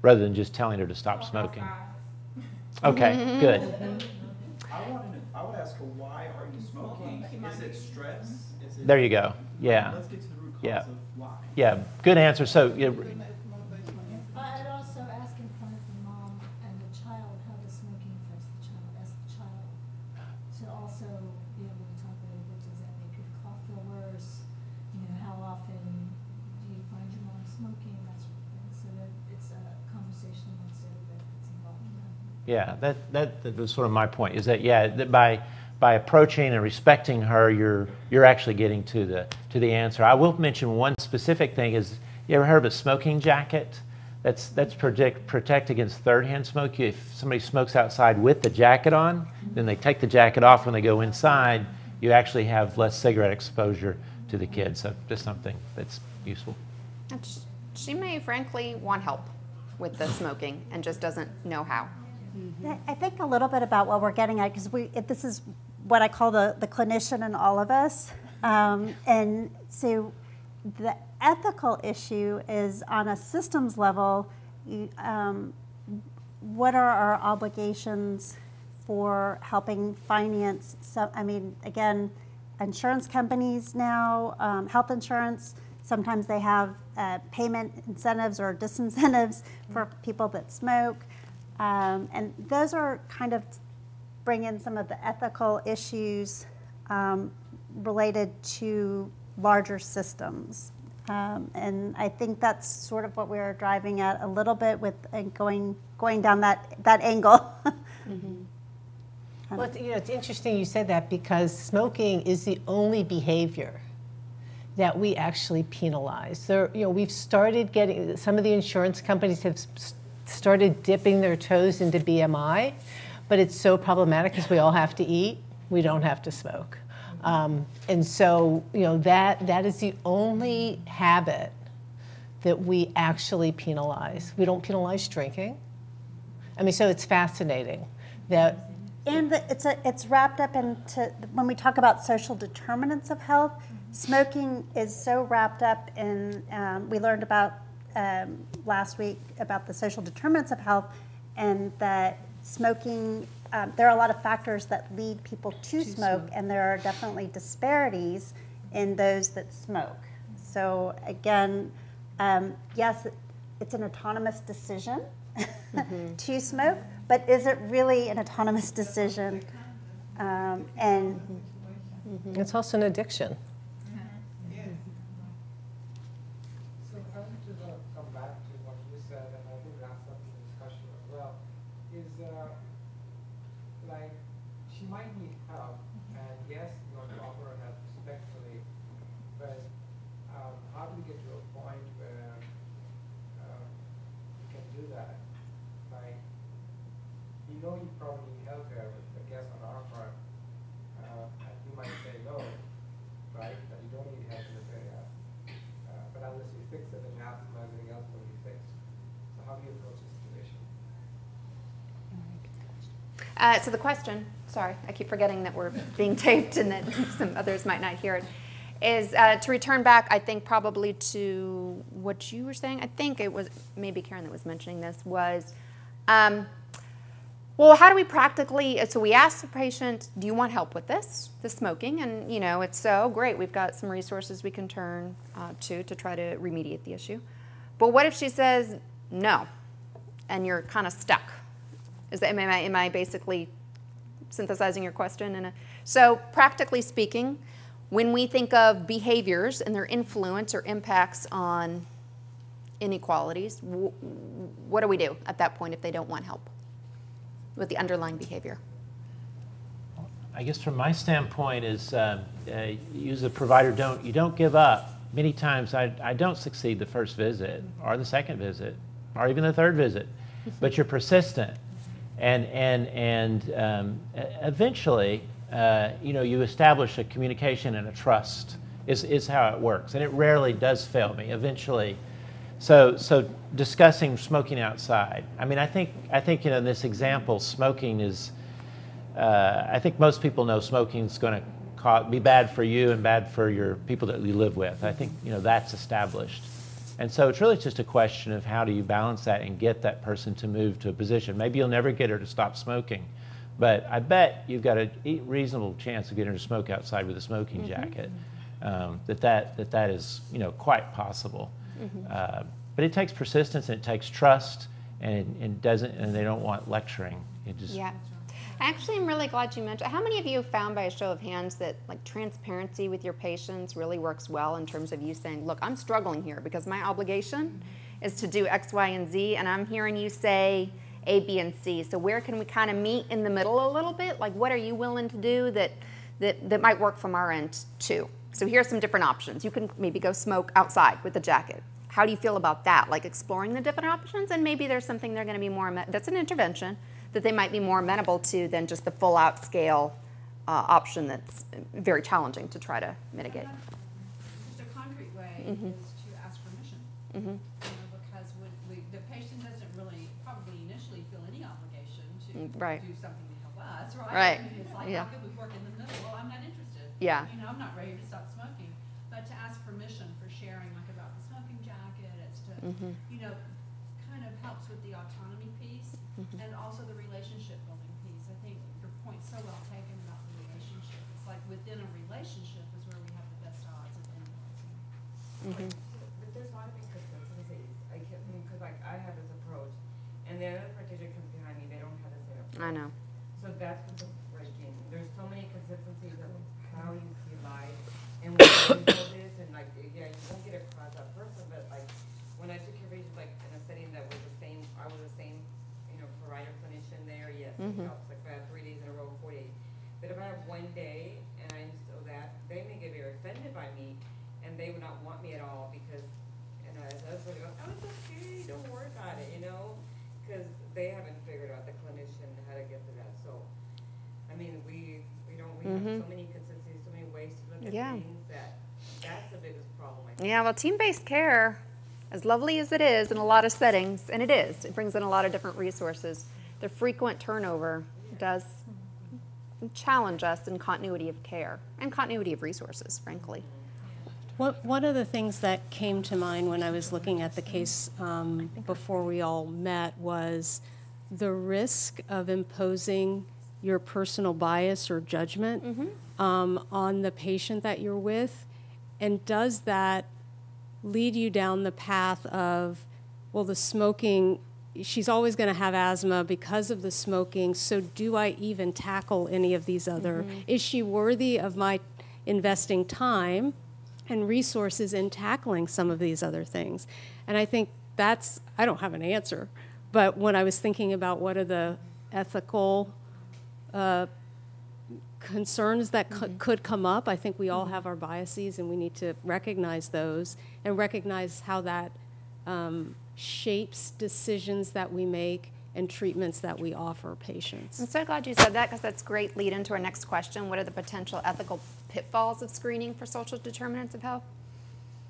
rather than just telling her to stop smoking? Okay, good. I wanted to, I would ask her, why are you smoking? Is it stress? Is it, there you go. Yeah. Let's get to the root cause yeah. of why. Yeah, good answer. So, yeah. I'd also ask in front of the mom and the child how the smoking affects the child. Ask the child to also be able to talk about what does that make your cough feel worse? You know, how often? Smoking, that's so that it's a conversation amongst everybody that's involved in that. Yeah, that, that that was sort of my point, is that, yeah, that by by approaching and respecting her, you're you're actually getting to the to the answer. I will mention one specific thing is, you ever heard of a smoking jacket? That's that's protect protect against third-hand smoke. If somebody smokes outside with the jacket on, then they take the jacket off when they go inside, you actually have less cigarette exposure to the kids. So just something that's useful. And she may frankly want help with the smoking and just doesn't know how. Mm-hmm. I think a little bit about what we're getting at, because we if this is what I call the, the clinician in all of us. Um, and so the ethical issue is on a systems level, um, what are our obligations for helping finance? So, I mean, again, insurance companies now, um, health insurance, sometimes they have uh, payment incentives or disincentives for people that smoke. Um, and those are kind of bring in some of the ethical issues um, related to larger systems. Um, and I think that's sort of what we were driving at a little bit with uh, going going down that, that angle. Mm-hmm. Well, it's, you know, it's interesting you said that, because smoking is the only behavior that we actually penalize. There, you know, we've started getting, some of the insurance companies have st started dipping their toes into B M I, but it's so problematic because we all have to eat, we don't have to smoke. Um, and so, you know, that, that is the only habit that we actually penalize. We don't penalize drinking. I mean, so it's fascinating that. And the, it's, a, it's wrapped up into, when we talk about social determinants of health, smoking is so wrapped up in, um, we learned about Um, last week about the social determinants of health, and that smoking, um, there are a lot of factors that lead people to, to smoke, smoke, and there are definitely disparities in those that smoke. So again, um, yes, it's an autonomous decision mm-hmm. to smoke, but is it really an autonomous decision? Um, and mm-hmm. It's also an addiction. Uh, so the question, sorry, I keep forgetting that we're being taped and that some others might not hear it, is uh, to return back, I think, probably to what you were saying. I think it was maybe Karen that was mentioning this, was, um, well, how do we practically, so we asked the patient, do you want help with this, the smoking? And, you know, it's so great. We've got some resources we can turn uh, to to try to remediate the issue. But what if she says no, and you're kind of stuck? Is that, am I, am I basically synthesizing your question? In a, so practically speaking, when we think of behaviors and their influence or impacts on inequalities, w what do we do at that point if they don't want help with the underlying behavior? I guess from my standpoint is, uh, uh, you as a provider, don't, you don't give up. Many times I, I don't succeed the first visit or the second visit or even the third visit, but you're persistent. And, and, and um, eventually, uh, you know, you establish a communication and a trust is, is how it works. And it rarely does fail me, eventually. So, so discussing smoking outside. I mean, I think, I think you know, in this example, smoking is, uh, I think most people know smoking's going to be bad for you and bad for your people that you live with. I think, you know, that's established. And so it's really just a question of how do you balance that and get that person to move to a position. Maybe you'll never get her to stop smoking, but I bet you've got a reasonable chance of getting her to smoke outside with a smoking mm-hmm. jacket. Um, that, that, that that is, you know, quite possible. Mm-hmm. uh, but it takes persistence and it takes trust, and it, it doesn't, and they don't want lecturing. It just yeah. Actually, I'm really glad you mentioned. How many of you have found by a show of hands that like transparency with your patients really works well in terms of you saying, look, I'm struggling here because my obligation is to do X, Y, and Z, and I'm hearing you say A, B, and C. So where can we kind of meet in the middle a little bit? Like, what are you willing to do that, that, that might work from our end too? So here's some different options. You can maybe go smoke outside with a jacket. How do you feel about that? Like exploring the different options, and maybe there's something they're going to be more, that's an intervention, that they might be more amenable to than just the full out scale uh, option that's very challenging to try to mitigate. The concrete way mm-hmm. is to ask permission. Mm-hmm. You know, because we, we, the patient doesn't really probably initially feel any obligation to right. do something to help us, right? Right. I mean, it's like, yeah. how could we work in the middle? Well, I'm not interested. Yeah. You know, I'm not ready to stop smoking. But to ask permission for sharing, like about the smoking jacket, it's to, mm-hmm. you know, kind of helps with the autonomy piece mm-hmm. and also the relationship building piece. I think your point's so well taken about the relationship. It's like within a relationship is where we have the best odds of influencing. Mm-hmm. But there's a lot of big differences. I can't think, because like I have this approach, and the other practitioner comes behind me, they don't have the same approach. I know. So that's what's breaking. There's so many consistencies of how you see life and what you know this, and like, yeah, you don't get across that person, but like when I took your patient, like in a setting that was the same, I was the same, you know, provider clinician there. Yes, mm-hmm. it helps. Like if I have three days in a row, four days. But if I have one day and I'm still that, they may get very offended by me, and they would not want me at all because, you know, as us would go, oh, it's okay, don't worry about it, you know, because they haven't figured out the clinician how to get to that. So, I mean, we we don't we mm-hmm. have so many consistencies, so many ways to look at yeah. things that that's the biggest problem. I think. Yeah, well, team-based care, as lovely as it is in a lot of settings, and it is, it brings in a lot of different resources. The frequent turnover yeah. does challenge us in continuity of care and continuity of resources, frankly. Mm-hmm. One of the things that came to mind when I was looking at the case um, before we all met was the risk of imposing your personal bias or judgment mm-hmm. um, on the patient that you're with. And does that lead you down the path of, well, the smoking, she's always going to have asthma because of the smoking, so do I even tackle any of these other? Mm-hmm. Is she worthy of my investing time and resources in tackling some of these other things? And I think that's, I don't have an answer, but when I was thinking about what are the ethical uh, concerns that mm-hmm. could come up, I think we all have our biases and we need to recognize those and recognize how that um, shapes decisions that we make and treatments that we offer patients. I'm so glad you said that because that's great lead into our next question. What are the potential ethical pitfalls of screening for social determinants of health?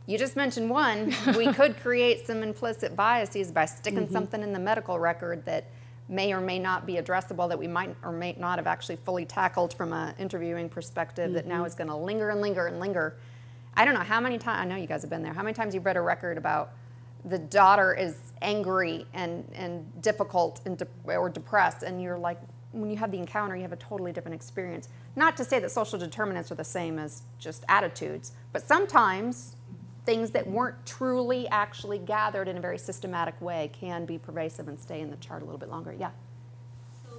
You just mentioned one. We could create some implicit biases by sticking mm-hmm. something in the medical record that may or may not be addressable, that we might or may not have actually fully tackled from an interviewing perspective mm-hmm. that now is going to linger and linger and linger. I don't know how many times, I know you guys have been there, how many times you've read a record about the daughter is angry and, and difficult and de or depressed, and you're like, when you have the encounter, you have a totally different experience. Not to say that social determinants are the same as just attitudes, but sometimes things that weren't truly actually gathered in a very systematic way can be pervasive and stay in the chart a little bit longer. Yeah? So,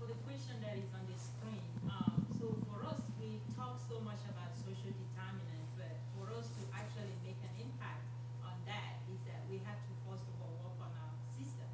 for the question that is on the screen, um, so for us, we talk so much about social determinants, but for us to actually make an impact on that is that we have to first of all work on our system.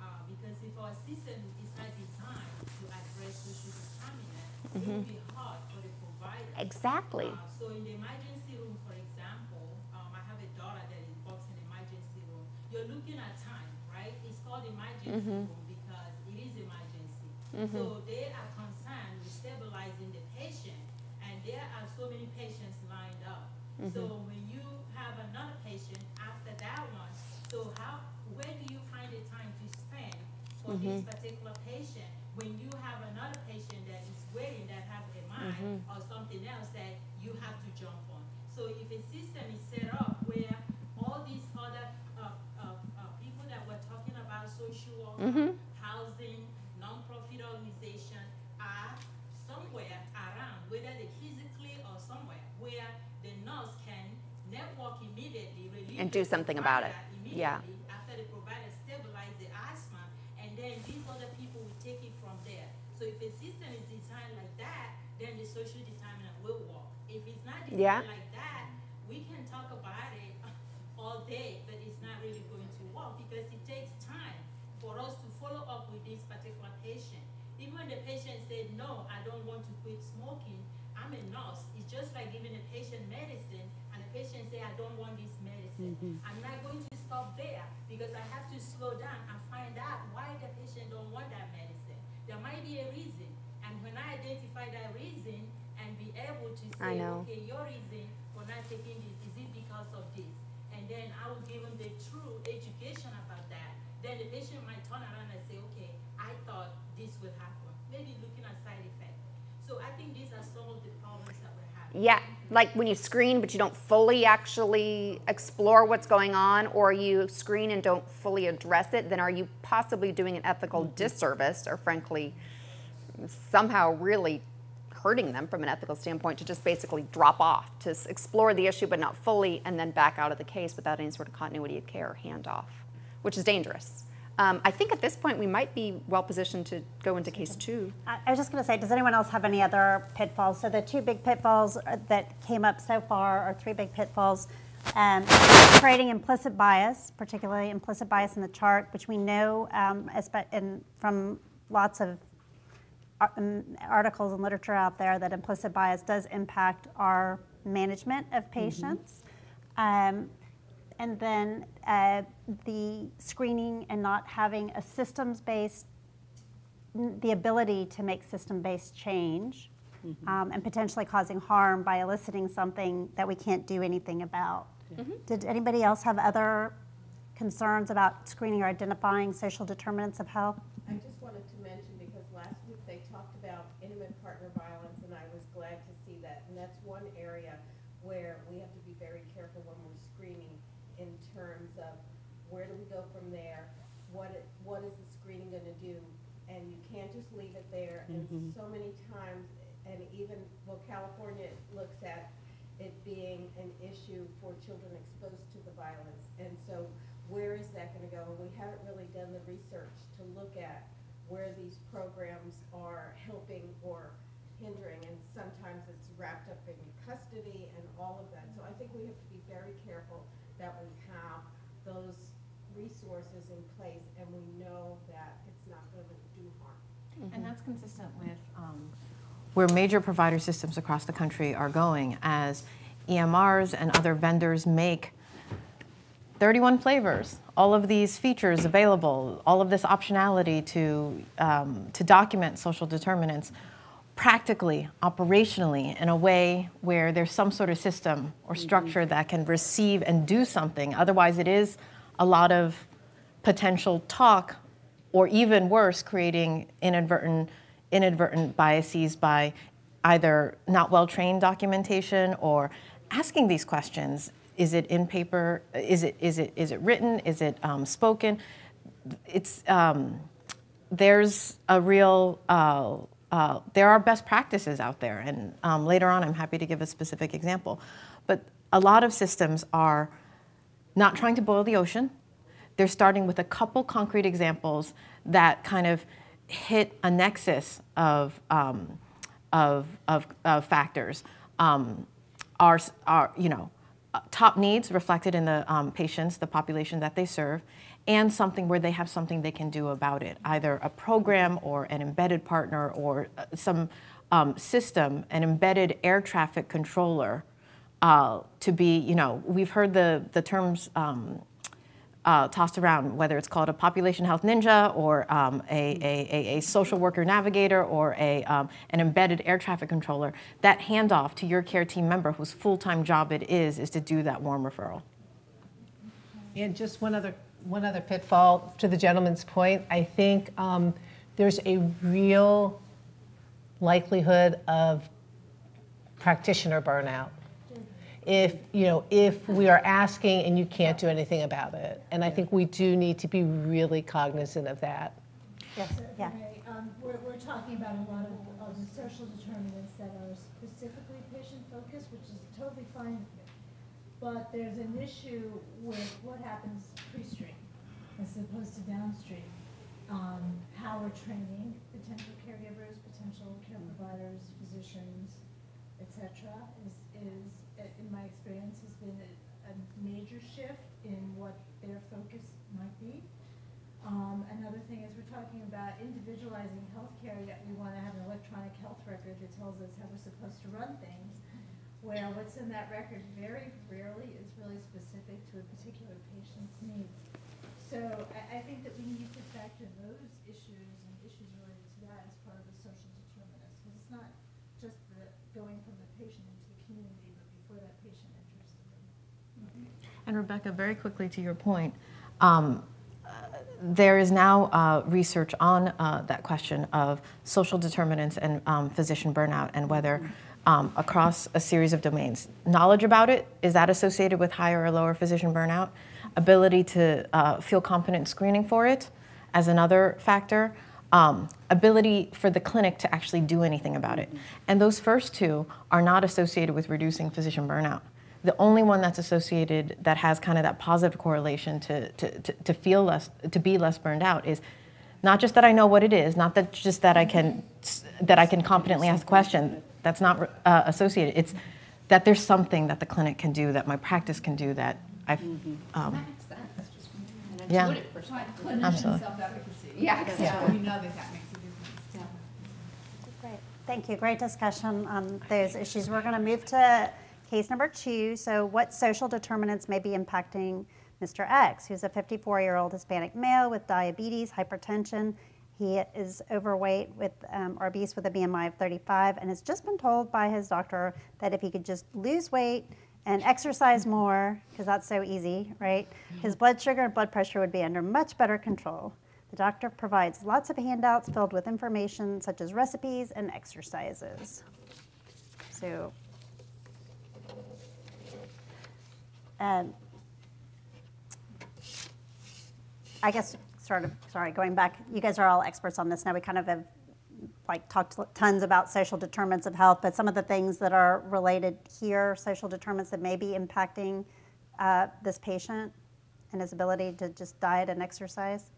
Uh, because if our system is not designed to address social determinants, mm-hmm. it will be hard for the provider. Exactly. Uh, so in the emergency room, for example, um, I have a daughter that is boxed in the emergency room. You're looking at time, right? It's called emergency mm-hmm. room because it is emergency. Mm-hmm. So they are concerned with stabilizing the patient, and there are so many patients lined up. Mm-hmm. So when you have another patient after that one, so how, where do you find the time to spend for mm-hmm. this particular patient when you have another patient that is waiting that have a mind mm-hmm. or something else that you have to jump on? So if a system is set up where all these other uh, uh, uh, people that we're talking about, social work, mm-hmm. housing, non-profit organization, are somewhere around, whether they physically or somewhere, where the nurse can network immediately, relieve and do something about it. Yeah. After the provider stabilizes the asthma, and then these other people will take it from there. So if a system is designed like that, then the social determinant will work. If it's not designed yeah. like that, we can talk about it all day, but it's not really going to work because it takes time for us to follow up with this particular patient. Even when the patient said, no, I don't want to quit smoking, I'm a nurse. It's just like giving a patient medicine and the patient say, I don't want this medicine. Mm-hmm. I'm not going to stop there because I have to slow down and find out why the patient don't want that medicine. There might be a reason. And when I identify that reason and be able to say, okay, your reason for not taking this, is it because of this? And then I will give them the true education about that. Then the patient might turn around and say, okay, I thought this would happen. Maybe looking at side effects. So I think these are some of the problems that we're having. Yeah, like when you screen, but you don't fully actually explore what's going on, or you screen and don't fully address it, then are you possibly doing an ethical mm-hmm. disservice, or frankly, somehow really hurting them from an ethical standpoint to just basically drop off, to explore the issue but not fully, and then back out of the case without any sort of continuity of care or handoff, which is dangerous. Um, I think at this point we might be well positioned to go into case two. I was just going to say, does anyone else have any other pitfalls? So the two big pitfalls that came up so far, or three big pitfalls, um, creating implicit bias, particularly implicit bias in the chart, which we know um, in, from lots of articles and literature out there that implicit bias does impact our management of patients. Mm-hmm. um, and then uh, the screening and not having a systems-based, the ability to make system-based change, mm-hmm. um, and potentially causing harm by eliciting something that we can't do anything about. Mm-hmm. Did anybody else have other concerns about screening or identifying social determinants of health? I just wanted to mention, because last week they talked about intimate partner violence, and I was glad to see that. And that's one area where we have to be very careful when we're screening in terms of where do we go from there, what, it, what is the screening going to do, and you can't just leave it there. Mm-hmm. And so many times, and even, well, California looks at it being an issue for children exposed to the violence, and so where is that going to go? And we haven't really done the research to look at where these programs are helping or hindering, and sometimes it's wrapped up in custody and all of that. So I think we have to be very careful that we have those resources in place and we know that it's not going to do harm. Mm-hmm. And that's consistent with um, where major provider systems across the country are going, as E M Rs and other vendors make thirty-one flavors, all of these features available, all of this optionality to, um, to document social determinants practically, operationally, in a way where there's some sort of system or structure that can receive and do something. Otherwise, it is a lot of potential talk, or even worse, creating inadvertent, inadvertent biases by either not well-trained documentation or asking these questions. Is it in paper? Is it is it is it written? Is it um, spoken? It's um, there's a real uh, uh, there are best practices out there, and um, later on I'm happy to give a specific example. But a lot of systems are not trying to boil the ocean. They're starting with a couple concrete examples that kind of hit a nexus of um, of, of of factors. Um, are are you know. Uh, top needs reflected in the um, patients, the population that they serve, and something where they have something they can do about it, either a program or an embedded partner or some um, system, an embedded air traffic controller uh, to be, you know, we've heard the, the terms um, uh, tossed around, whether it's called a population health ninja or um, a, a, a, a social worker navigator or a, um, an embedded air traffic controller. That handoff to your care team member whose full-time job it is, is to do that warm referral. And just one other, one other pitfall to the gentleman's point. I think um, there's a real likelihood of practitioner burnout. If, you know, if we are asking and you can't do anything about it. And I think we do need to be really cognizant of that. Yes, yeah. Um, we're, we're talking about a lot of, of social determinants that are specifically patient-focused, which is totally fine. But there's an issue with what happens pre-stream as opposed to downstream. Um, how we're training potential caregivers, potential care providers, physicians, et cetera, is, is in my experience, has been a, a major shift in what their focus might be. Um, another thing is we're talking about individualizing healthcare, yet we want to have an electronic health record that tells us how we're supposed to run things, where what's in that record very rarely is really specific to a particular patient's needs. So I, I think that we need to factor those issues and issues related to that as part of the social determinants, because it's not just the going from the patient into the community, but before that patient enters the room. Mm-hmm. And Rebecca, very quickly to your point, um, there is now uh, research on uh, that question of social determinants and um, physician burnout, and whether um, across a series of domains, knowledge about it, is that associated with higher or lower physician burnout? Ability to uh, feel confident screening for it as another factor. Um, ability for the clinic to actually do anything about it. And those first two are not associated with reducing physician burnout. The only one that's associated, that has kind of that positive correlation to, to, to, to feel less, to be less burned out, is not just that I know what it is, not that just that I can, that I can competently ask a question. That's not uh, associated. It's that there's something that the clinic can do, that my practice can do, that I've, um, that makes sense. An yeah, clinic absolutely. Self-efficacy. Yeah, because yeah. we know that that makes a difference. Yeah. Great, thank you. Great discussion on those issues. We're going to move to case number two, so what social determinants may be impacting Mister X, who's a fifty-four-year-old Hispanic male with diabetes, hypertension. He is overweight with, um, or obese with a B M I of thirty-five, and has just been told by his doctor that if he could just lose weight and exercise more, because that's so easy, right? His blood sugar and blood pressure would be under much better control. The doctor provides lots of handouts filled with information such as recipes and exercises. So. Um, I guess sort of, sorry, going back, you guys are all experts on this now. We kind of have like talked tons about social determinants of health, but some of the things that are related here, social determinants that may be impacting uh, this patient and his ability to just diet and exercise.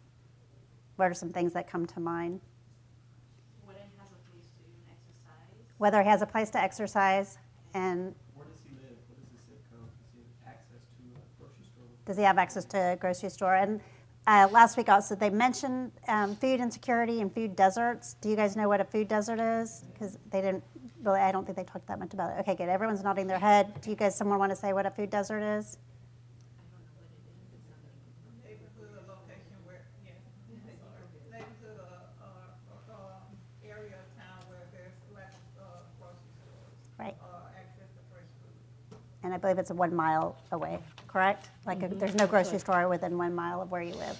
What are some things that come to mind? Whether he has a place to exercise. Whether he has a place to exercise and does he have access to a grocery store? And uh, last week also they mentioned um, food insecurity and food deserts. Do you guys know what a food desert is? Because they didn't really, I don't think they talked that much about it. Okay, good. Everyone's nodding their head. Do you guys, someone want to say what a food desert is? I don't know what it is. Neighborhood or location where, yeah. Neighborhood or area of town where there's less grocery stores. Right. Access to fresh food. And I believe it's a one mile away. Correct? Like mm-hmm. a, there's no grocery store within one mile of where you live.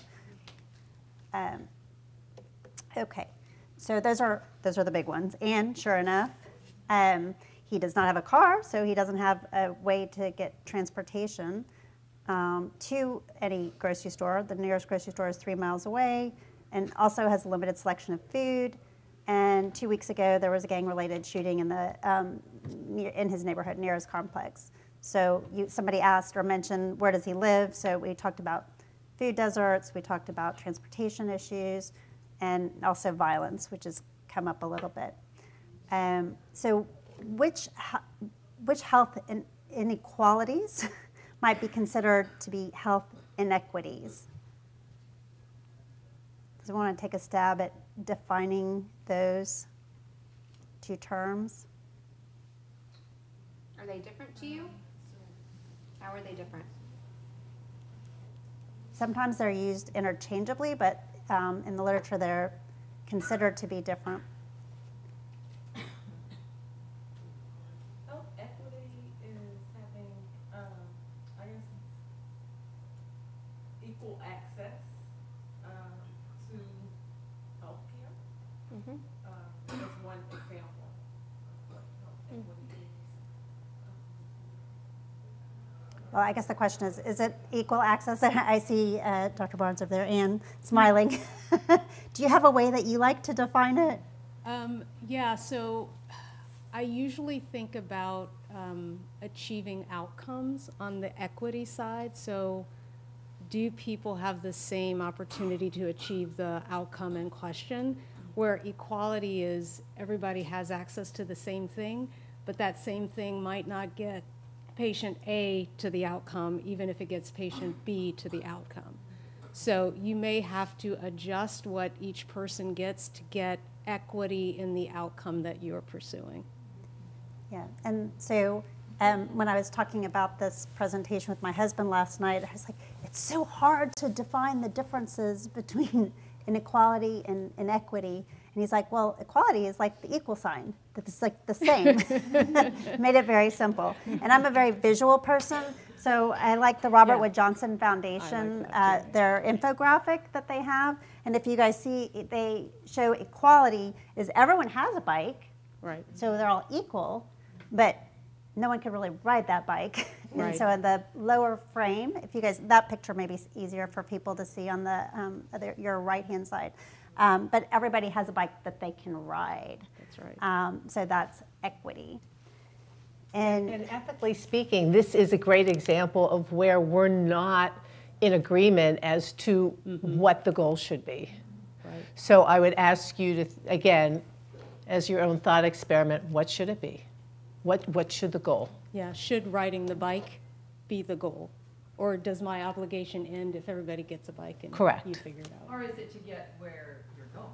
Um, okay, so those are those are the big ones. And sure enough, um, he does not have a car, so he doesn't have a way to get transportation um, to any grocery store. The nearest grocery store is three miles away, and also has a limited selection of food. And two weeks ago, there was a gang-related shooting in the um, near, in his neighborhood near his complex. So you, somebody asked or mentioned, where does he live? So we talked about food deserts, we talked about transportation issues, and also violence, which has come up a little bit. Um, so which, which health inequalities might be considered to be health inequities? Does anyone want to take a stab at defining those two terms? Are they different to you? How are they different? Sometimes they're used interchangeably, but um, in the literature they're considered to be different. Health equity is having, um, I guess, equal access um, to health care. Mm-hmm. uh, that's one example of what health equity is. Well, I guess the question is, is it equal access? I see uh, Doctor Barnes over there, Ann, smiling. Do you have a way that you like to define it? Um, yeah, so I usually think about um, achieving outcomes on the equity side. So do people have the same opportunity to achieve the outcome in question, where equality is everybody has access to the same thing, but that same thing might not get patient A to the outcome, even if it gets patient B to the outcome. So you may have to adjust what each person gets to get equity in the outcome that you're pursuing. Yeah, and so um, when I was talking about this presentation with my husband last night, I was like, it's so hard to define the differences between inequality and inequity. And he's like, well, equality is like the equal sign. It's like the same. Made it very simple. And I'm a very visual person, so I like the Robert yeah. Wood Johnson Foundation, like uh, their infographic that they have. And if you guys see, they show equality is everyone has a bike, right? So they're all equal, but no one can really ride that bike. Right. And so in the lower frame, if you guys, that picture may be easier for people to see on the um, other, your right-hand side. Um, but everybody has a bike that they can ride. That's right. Um, so that's equity. And, and ethically speaking, this is a great example of where we're not in agreement as to mm-hmm. what the goal should be. Right. So I would ask you to, again, as your own thought experiment, what should it be? What, what should the goal? Yeah, should riding the bike be the goal? Or does my obligation end if everybody gets a bike and Correct. You figure it out? Or is it to get where you're going?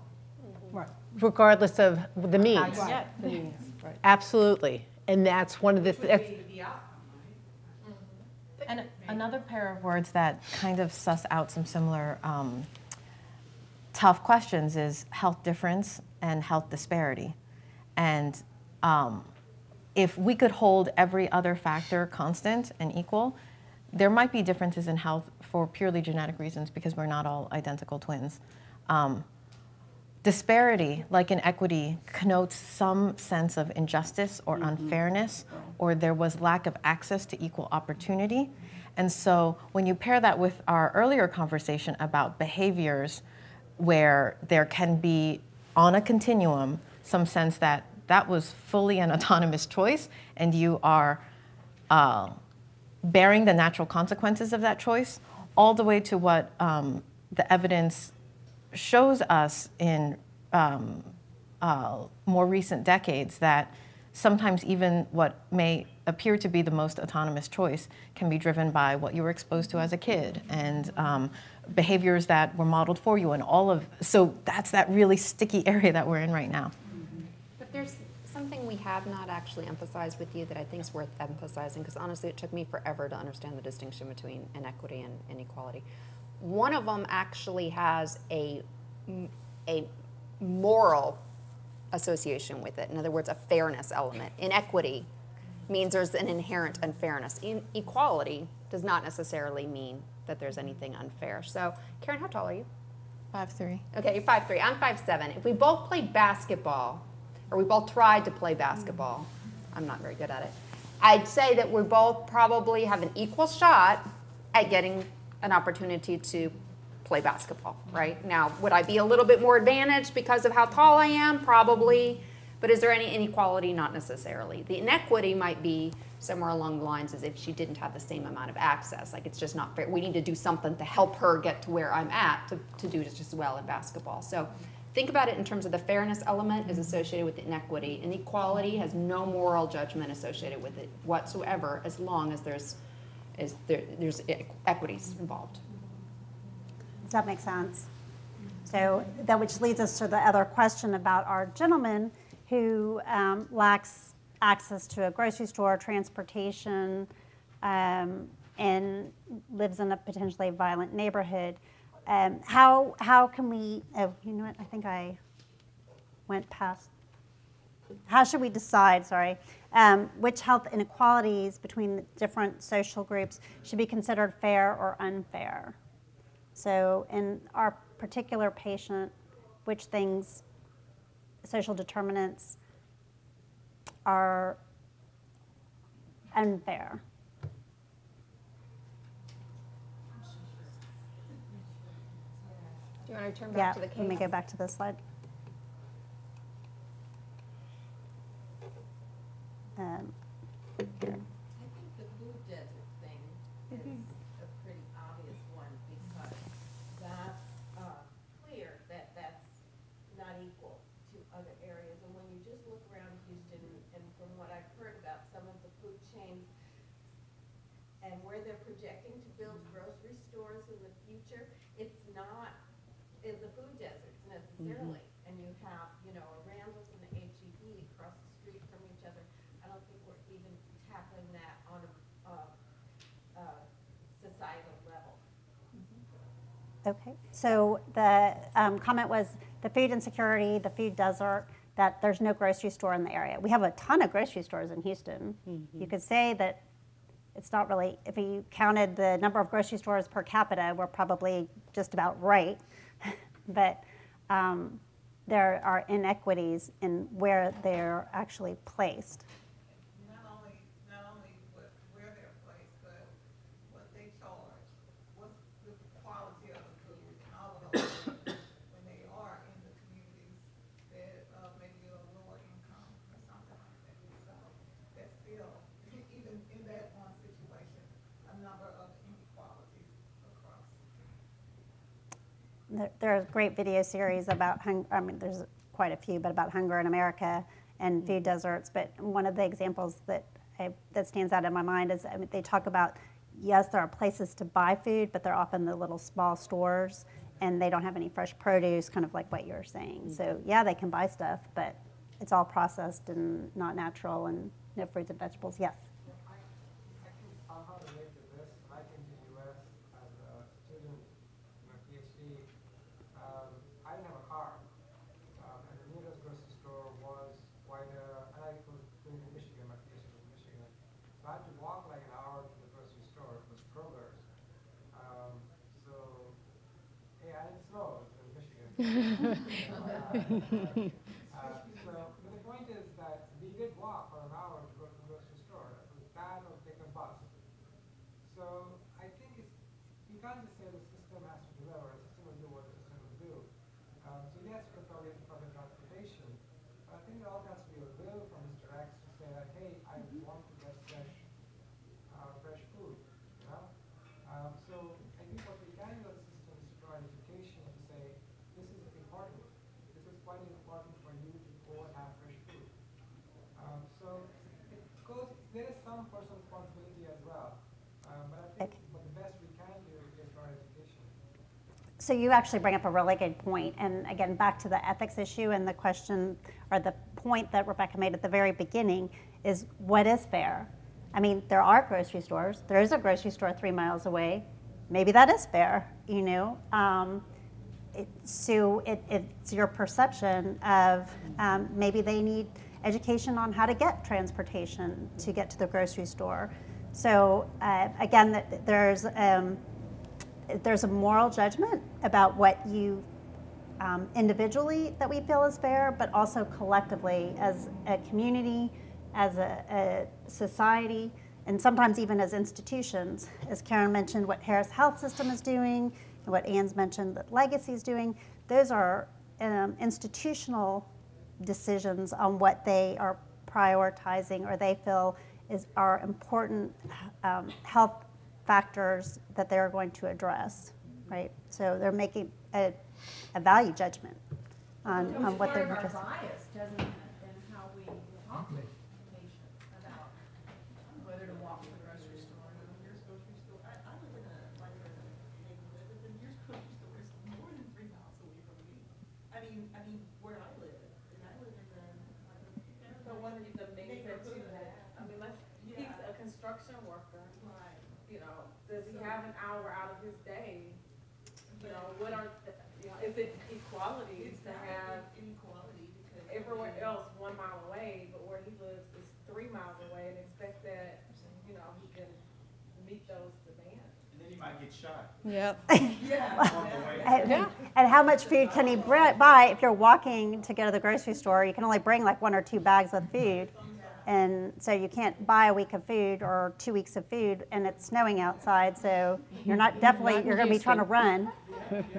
Mm-hmm. Right. Regardless of the means. Right. Right. The means. Right. Absolutely. And that's one of the things. Mm-hmm. And another pair of words that kind of suss out some similar um, tough questions is health difference and health disparity. And um, if we could hold every other factor constant and equal, there might be differences in health for purely genetic reasons because we're not all identical twins. Um, disparity, like inequity, connotes some sense of injustice or mm-hmm. unfairness, or there was lack of access to equal opportunity. And so when you pair that with our earlier conversation about behaviors where there can be, on a continuum, some sense that that was fully an autonomous choice and you are uh, bearing the natural consequences of that choice, all the way to what um, the evidence shows us in um, uh, more recent decades, that sometimes even what may appear to be the most autonomous choice can be driven by what you were exposed to as a kid and um, behaviors that were modeled for you and all of, so that's that really sticky area that we're in right now. Mm-hmm. But there's something we have not actually emphasized with you that I think is worth emphasizing, because honestly it took me forever to understand the distinction between inequity and inequality. One of them actually has a, a moral association with it. In other words, a fairness element. Inequity means there's an inherent unfairness. Inequality does not necessarily mean that there's anything unfair. So, Karen, how tall are you? five three. Okay, you're five three. I'm five seven. If we both played basketball, or we both tried to play basketball, I'm not very good at it, I'd say that we both probably have an equal shot at getting an opportunity to play basketball, right? Now, would I be a little bit more advantaged because of how tall I am? Probably, but is there any inequality? Not necessarily. The inequity might be somewhere along the lines as if she didn't have the same amount of access, like it's just not fair. We need to do something to help her get to where I'm at to, to do just as well in basketball. So think about it in terms of the fairness element is associated with inequity. Inequality has no moral judgment associated with it whatsoever, as long as there's is there, there's equities involved. Does that make sense? So that which leads us to the other question about our gentleman who um, lacks access to a grocery store, transportation, um, and lives in a potentially violent neighborhood. Um, how, how can we, oh, you know what, I think I went past, how should we decide, sorry, um, which health inequalities between the different social groups should be considered fair or unfair? So in our particular patient, which things, social determinants, are unfair? Do you want to turn back yeah, to the case? Let me go back to this slide. Um, I think the food desert thing is mm-hmm. a pretty obvious one, because that's uh, clear that that's not equal to other areas. And when you just look around Houston, and from what I've heard about some of the food chains and where they're projecting to build grocery stores in the future, it's not in the food deserts necessarily. Mm-hmm. And you have, you know, a Randall's and the H E B across the street from each other. I don't think we're even tackling that on a uh, uh, societal level. Mm-hmm. Okay, so the um, comment was the food insecurity, the food desert, that there's no grocery store in the area. We have a ton of grocery stores in Houston. Mm-hmm. You could say that it's not really, if you counted the number of grocery stores per capita, we're probably just about right. But um, there are inequities in where they're actually placed. Not only, not only what, where they're placed, but what they charge, what's the quality of the food, and all of those when they are in the communities that uh, maybe are lower income or something like that. So that's still, even in that one situation, a number of inequalities across the community. There are great video series about hunger. I mean, there's quite a few, but about hunger in America and food deserts. But one of the examples that I, that stands out in my mind is, I mean, they talk about, yes, there are places to buy food, but they're often the little small stores, and they don't have any fresh produce, kind of like what you're saying. Mm-hmm. So yeah, they can buy stuff, but it's all processed and not natural, and no fruits and vegetables. Yes. uh, so the point is that we did walk for an hour to go to the grocery store. It was bad, or take a bus. So I think it's, you can't just say the system has to deliver, the system will do what the system will do. Um, so yes, we could probably get public transportation, but I think there all has to be a will from Mister X to say that, hey, I want to get fresh, uh, fresh food. You know? um, so I think what we can do with the system is to provide education to say, this is important. Quite important for you to go and have fresh food. Um, so it goes, there is some personal responsibility as well, um, but I think okay. what the best we can do is our education. So you actually bring up a really good point, and again, back to the ethics issue and the question, or the point that Rebecca made at the very beginning, is what is fair? I mean, there are grocery stores. There is a grocery store three miles away. Maybe that is fair, you know? Um, It, so it, it's your perception of um, maybe they need education on how to get transportation to get to the grocery store. So uh, again, th there's um, there's a moral judgment about what you um, individually that we feel is fair, but also collectively as a community, as a, a society, and sometimes even as institutions. As Karen mentioned, what Harris Health System is doing, what Ann's mentioned that Legacy is doing, those are um, institutional decisions on what they are prioritizing or they feel is are important um, health factors that they're going to address, right? So they're making a, a value judgment on, on what they're addressing. It's part of our bias, doesn't it, in how we talk with patients about whether to walk to the grocery store or the nearest grocery store. I, I live in a I mean, I mean, where I live, and I live in the, I so one of the main things too, that, I mean, let's, yeah. he's a construction worker, right? You know, does he so, have an hour out of his day? You know, what are, you know, is it equality to have inequality because everywhere else one mile away, but where he lives is three miles away, and expect that, you know, he can meet those demands. Then he might get shot. Yep. yeah. And, and how much food can he buy if you're walking to go to the grocery store? You can only bring like one or two bags of food. And so you can't buy a week of food or two weeks of food, and it's snowing outside. So you're not definitely, you're going to be trying to run. Okay,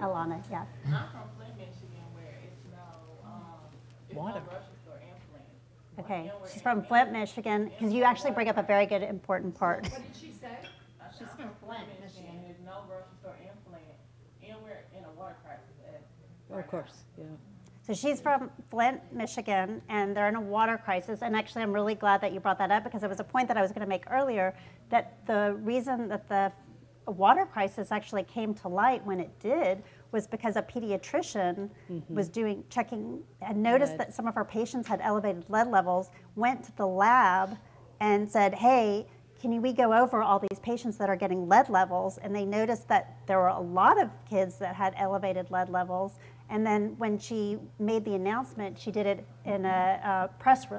Alana, yeah. I'm from Flint, Michigan, where it's no, um, it's no grocery store. Okay, she's from Flint, Michigan, because you actually bring up a very good, important part. What did she say? She's from Flint, Michigan. There's no grocery store in Flint, and we're in a water crisis. Well, of course, yeah. So she's from Flint, Michigan, and they're in a water crisis. And actually, I'm really glad that you brought that up, because it was a point that I was going to make earlier that the reason that the water crisis actually came to light when it did was because a pediatrician mm-hmm. was doing checking and noticed lead. That some of our patients had elevated lead levels, went to the lab and said, hey, can we go over all these patients that are getting lead levels? And they noticed that there were a lot of kids that had elevated lead levels. And then when she made the announcement, she did it in a, a press re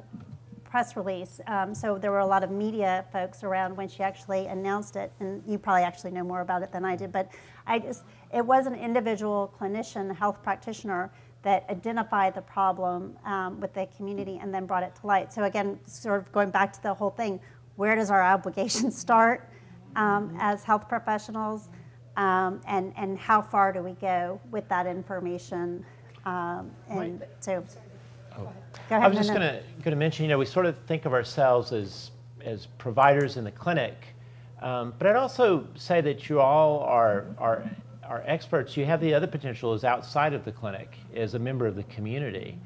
press release. Um, so there were a lot of media folks around when she actually announced it. And you probably actually know more about it than I did. But I just, it was an individual clinician, health practitioner, that identified the problem um, with the community and then brought it to light. So again, sort of going back to the whole thing, where does our obligation start um, as health professionals, um, and, and how far do we go with that information? Um, and Wait, so, oh. go ahead. I was just gonna, gonna mention, you know, we sort of think of ourselves as, as providers in the clinic, um, but I'd also say that you all are, are, are experts. You have the other potential is outside of the clinic as a member of the community.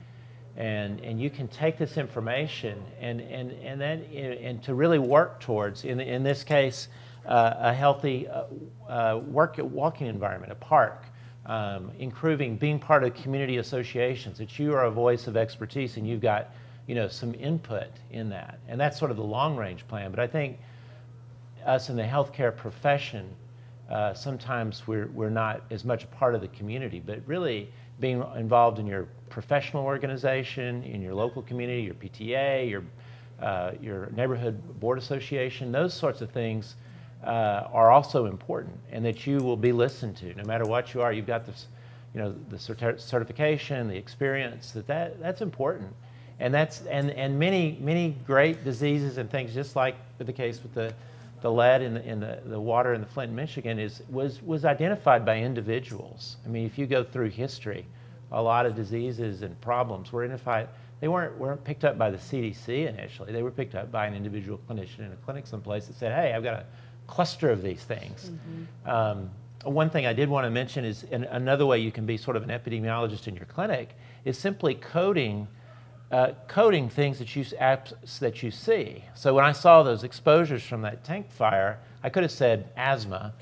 And, and you can take this information and, and, and, then, and to really work towards, in, in this case, uh, a healthy uh, uh, work, walking environment, a park, um, improving, being part of community associations, that you are a voice of expertise and you've got, you know, some input in that. And that's sort of the long-range plan. But I think us in the healthcare profession, uh, sometimes we're, we're not as much a part of the community, but really being involved in your professional organization, in your local community, your P T A, your, uh, your neighborhood board association, those sorts of things uh, are also important, and that you will be listened to no matter what you are. You've got this, you know, the certi certification, the experience, that, that that's important. And that's, and, and many, many great diseases and things, just like with the case with the, the lead in the, in the, the water in the Flint, Michigan, is, was, was identified by individuals. I mean, if you go through history, a lot of diseases and problems were identified. They weren't, weren't picked up by the C D C initially. They were picked up by an individual clinician in a clinic someplace that said, hey, I've got a cluster of these things. Mm-hmm. um, one thing I did want to mention is an, another way you can be sort of an epidemiologist in your clinic is simply coding Uh, coding things that you, that you see. So when I saw those exposures from that tank fire, I could have said asthma.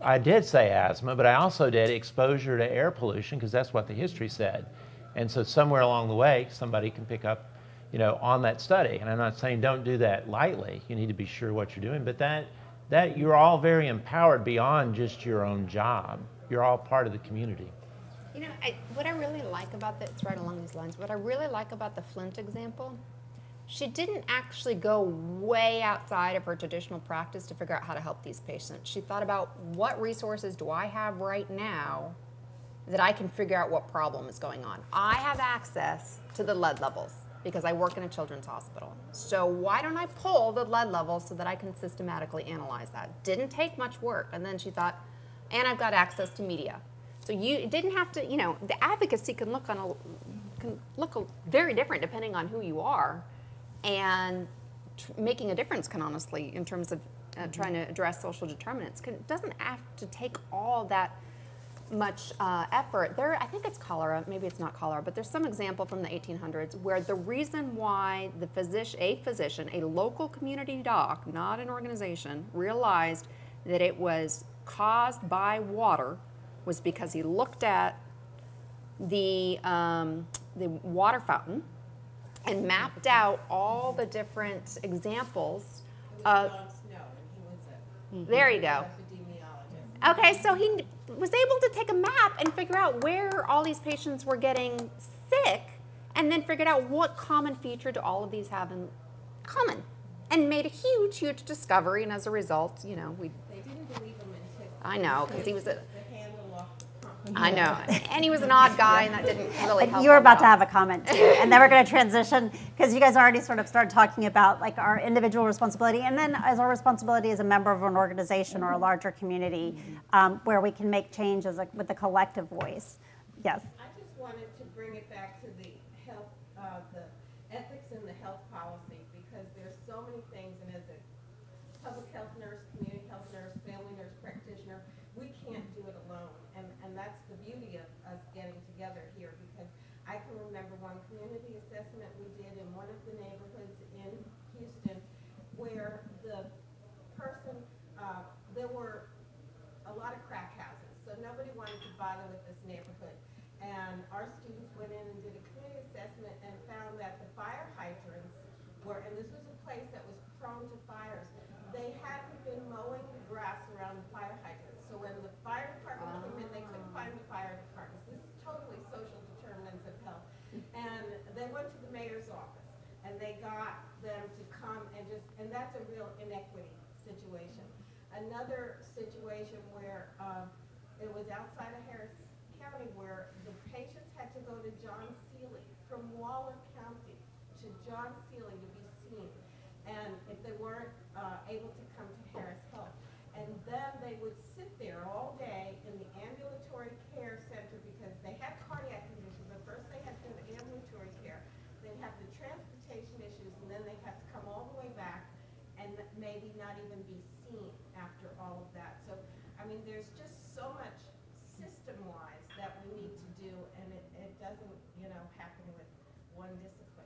I did say asthma, but I also did exposure to air pollution because that's what the history said. And so somewhere along the way, somebody can pick up, you know, on that study. And I'm not saying don't do that lightly. You need to be sure what you're doing, but that, that you're all very empowered beyond just your own job. You're all part of the community. You know, I, what I really like about that, it's right along these lines, what I really like about the Flint example, she didn't actually go way outside of her traditional practice to figure out how to help these patients. She thought about what resources do I have right now that I can figure out what problem is going on. I have access to the lead levels because I work in a children's hospital. So why don't I pull the lead levels so that I can systematically analyze that? Didn't take much work. And then she thought, and I've got access to media. So you didn't have to, you know, the advocacy can look on a, can look a, very different depending on who you are, and tr making a difference can honestly, in terms of uh, trying to address social determinants, can, doesn't have to take all that much uh, effort. There, I think it's cholera, maybe it's not cholera, but there's some example from the eighteen hundreds where the reason why the physician, a physician, a local community doc, not an organization, realized that it was caused by water was because he looked at the, um, the water fountain and mapped out all the different examples. Uh, there you go. Okay, so he was able to take a map and figure out where all these patients were getting sick, and then figured out what common feature do all of these have in common, and made a huge, huge discovery. And as a result, you know, we. They didn't believe him until. I know, because he was a. I know, and he was an odd guy, and that didn't really help. You were about to have a comment, too, and then we're going to transition, because you guys already sort of started talking about like our individual responsibility, and then as our responsibility as a member of an organization or a larger community, um, where we can make change as a, with the collective voice. Yes? I just wanted to bring it back to the health, uh, the ethics in the health policy, because there's so many things, and as a public health nurse, community health nurse, family nurse practitioner, we can't do it alone. And that's the beauty of us getting together here, because I can remember one community assessment we did in one of the neighborhoods in Houston where the person really wanted to bother with this neighborhood. And our students went in and did a community assessment and found that the fire hydrants were, and this was a place that was prone to fires, they hadn't been mowing the grass around the fire hydrants. So when the fire department came in, they couldn't find the fire departments. This is totally social determinants of health. And they went to the mayor's office, and they got them to come and just, and that's a real inequity situation. Another situation where um, it was outside of Harris County where the patients had to go to John Sealy from Waller County to John Sealy to be seen, and if they weren't uh, able to come to Harris Health. And then they would sit there all day in the ambulatory care center because they had cardiac conditions, but first they had to have ambulatory care, they have the transportation issues, and then they have to come all the way back and maybe not even be seen after all of that. So, I mean, there's just so much system-wise that we need to do, and it, it doesn't, you know, happen with one discipline.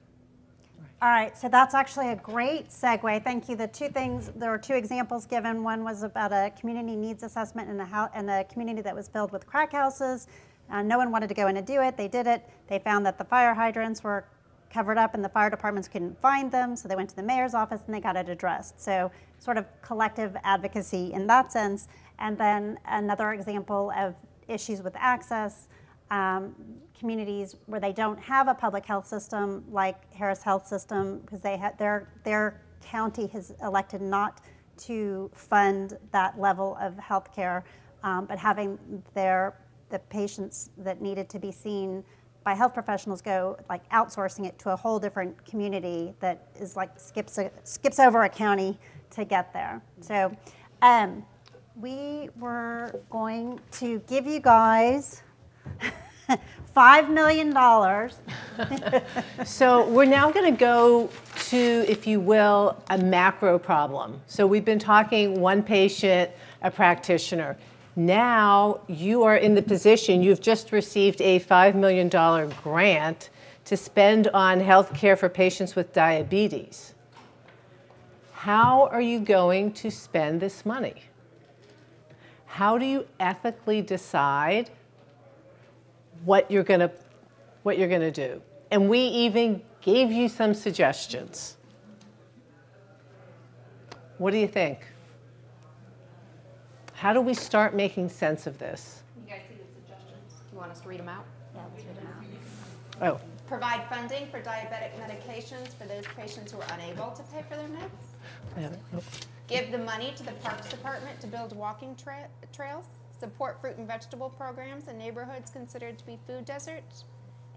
All right, so that's actually a great segue. Thank you. The two things, there were two examples given. One was about a community needs assessment in a, house, in a community that was filled with crack houses. Uh, no one wanted to go in and do it. They did it. They found that the fire hydrants were covered up and the fire departments couldn't find them, so they went to the mayor's office and they got it addressed. So sort of collective advocacy in that sense. And then another example of issues with access, um, communities where they don't have a public health system like Harris Health System because they ha their, their county has elected not to fund that level of health care, um, but having their, the patients that needed to be seen by health professionals go like outsourcing it to a whole different community that is like skips a, skips over a county to get there. So um, we were going to give you guys five million dollars. So we're now going to go to, if you will, a macro problem. So we've been talking one patient, a practitioner. Now you are in the position, you've just received a five million dollar grant to spend on health care for patients with diabetes. How are you going to spend this money? How do you ethically decide what you're gonna, what you're gonna do? And we even gave you some suggestions. What do you think? How do we start making sense of this? You guys see the suggestions? You want us to read them out? Yeah, let's read them out. Oh. Provide funding for diabetic medications for those patients who are unable to pay for their meds. Yeah. Oh. Give the money to the Parks Department to build walking tra trails. Support fruit and vegetable programs in neighborhoods considered to be food deserts.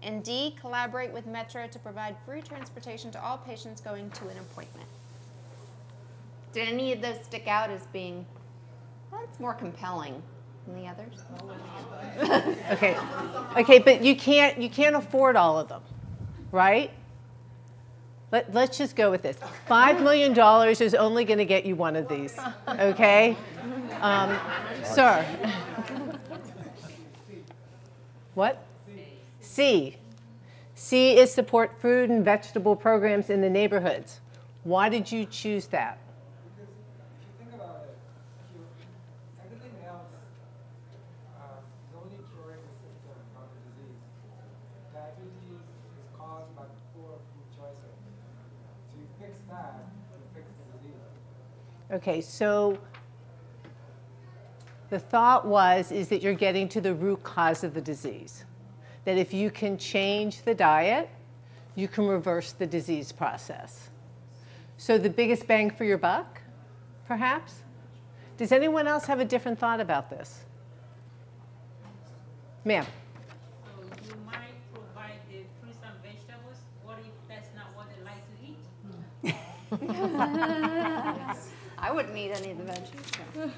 And D, collaborate with Metro to provide free transportation to all patients going to an appointment. Did any of those stick out as being... That's more compelling than the others. Okay, okay, but you can't you can't afford all of them, right? Let let's just go with this. Five million dollars is only going to get you one of these, okay, um, sir? What? C. C is support food and vegetable programs in the neighborhoods. Why did you choose that? Okay, so the thought was is that you're getting to the root cause of the disease. That if you can change the diet, you can reverse the disease process. So the biggest bang for your buck, perhaps? Does anyone else have a different thought about this? Ma'am. So you might provide the fruits and vegetables. What if that's not what they like to eat? I wouldn't eat any of the veggies. So.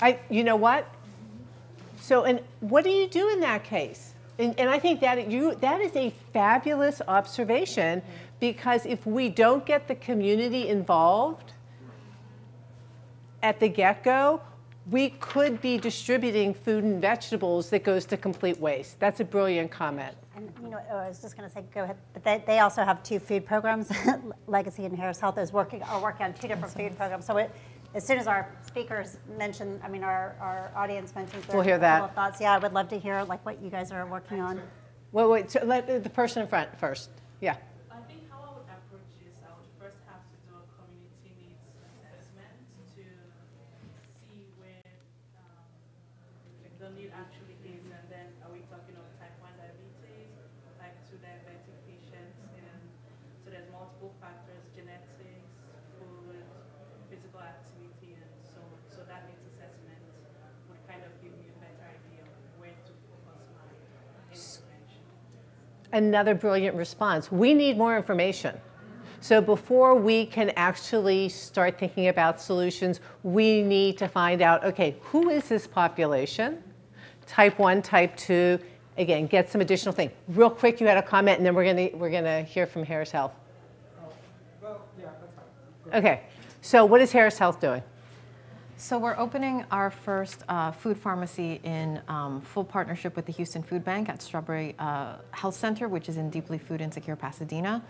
I, you know what? So, and what do you do in that case? And, and I think that you, that is a fabulous observation, because if we don't get the community involved at the get-go, we could be distributing food and vegetables that goes to complete waste. That's a brilliant comment. And, you know, oh, I was just going to say, go ahead. But they, they also have two food programs. Legacy and Harris Health is working, are working on two different food programs. So it, as soon as our speakers mention, I mean, our, our audience mentions their we'll hear that. thoughts. Yeah, I would love to hear like what you guys are working on. Well, wait, so let the person in front first. Yeah. I think how I would approach this, I would first have to do a community needs assessment to see where um, the need actually is, and then are we talking of type one diabetes, type two diabetic patients, and so there's multiple factors, genetics, food, physical activity, and so on. So that needs assessment would kind of give me a better idea of where to focus my intervention. Another brilliant response. We need more information. So before we can actually start thinking about solutions, we need to find out, okay, who is this population? Type one, type two, again, get some additional thing. Real quick, you had a comment, and then we're gonna, we're gonna hear from Harris Health. Oh, well, yeah, that's fine. Okay, so what is Harris Health doing? So we're opening our first uh, food pharmacy in um, full partnership with the Houston Food Bank at Strawberry uh, Health Center, which is in deeply food insecure Pasadena.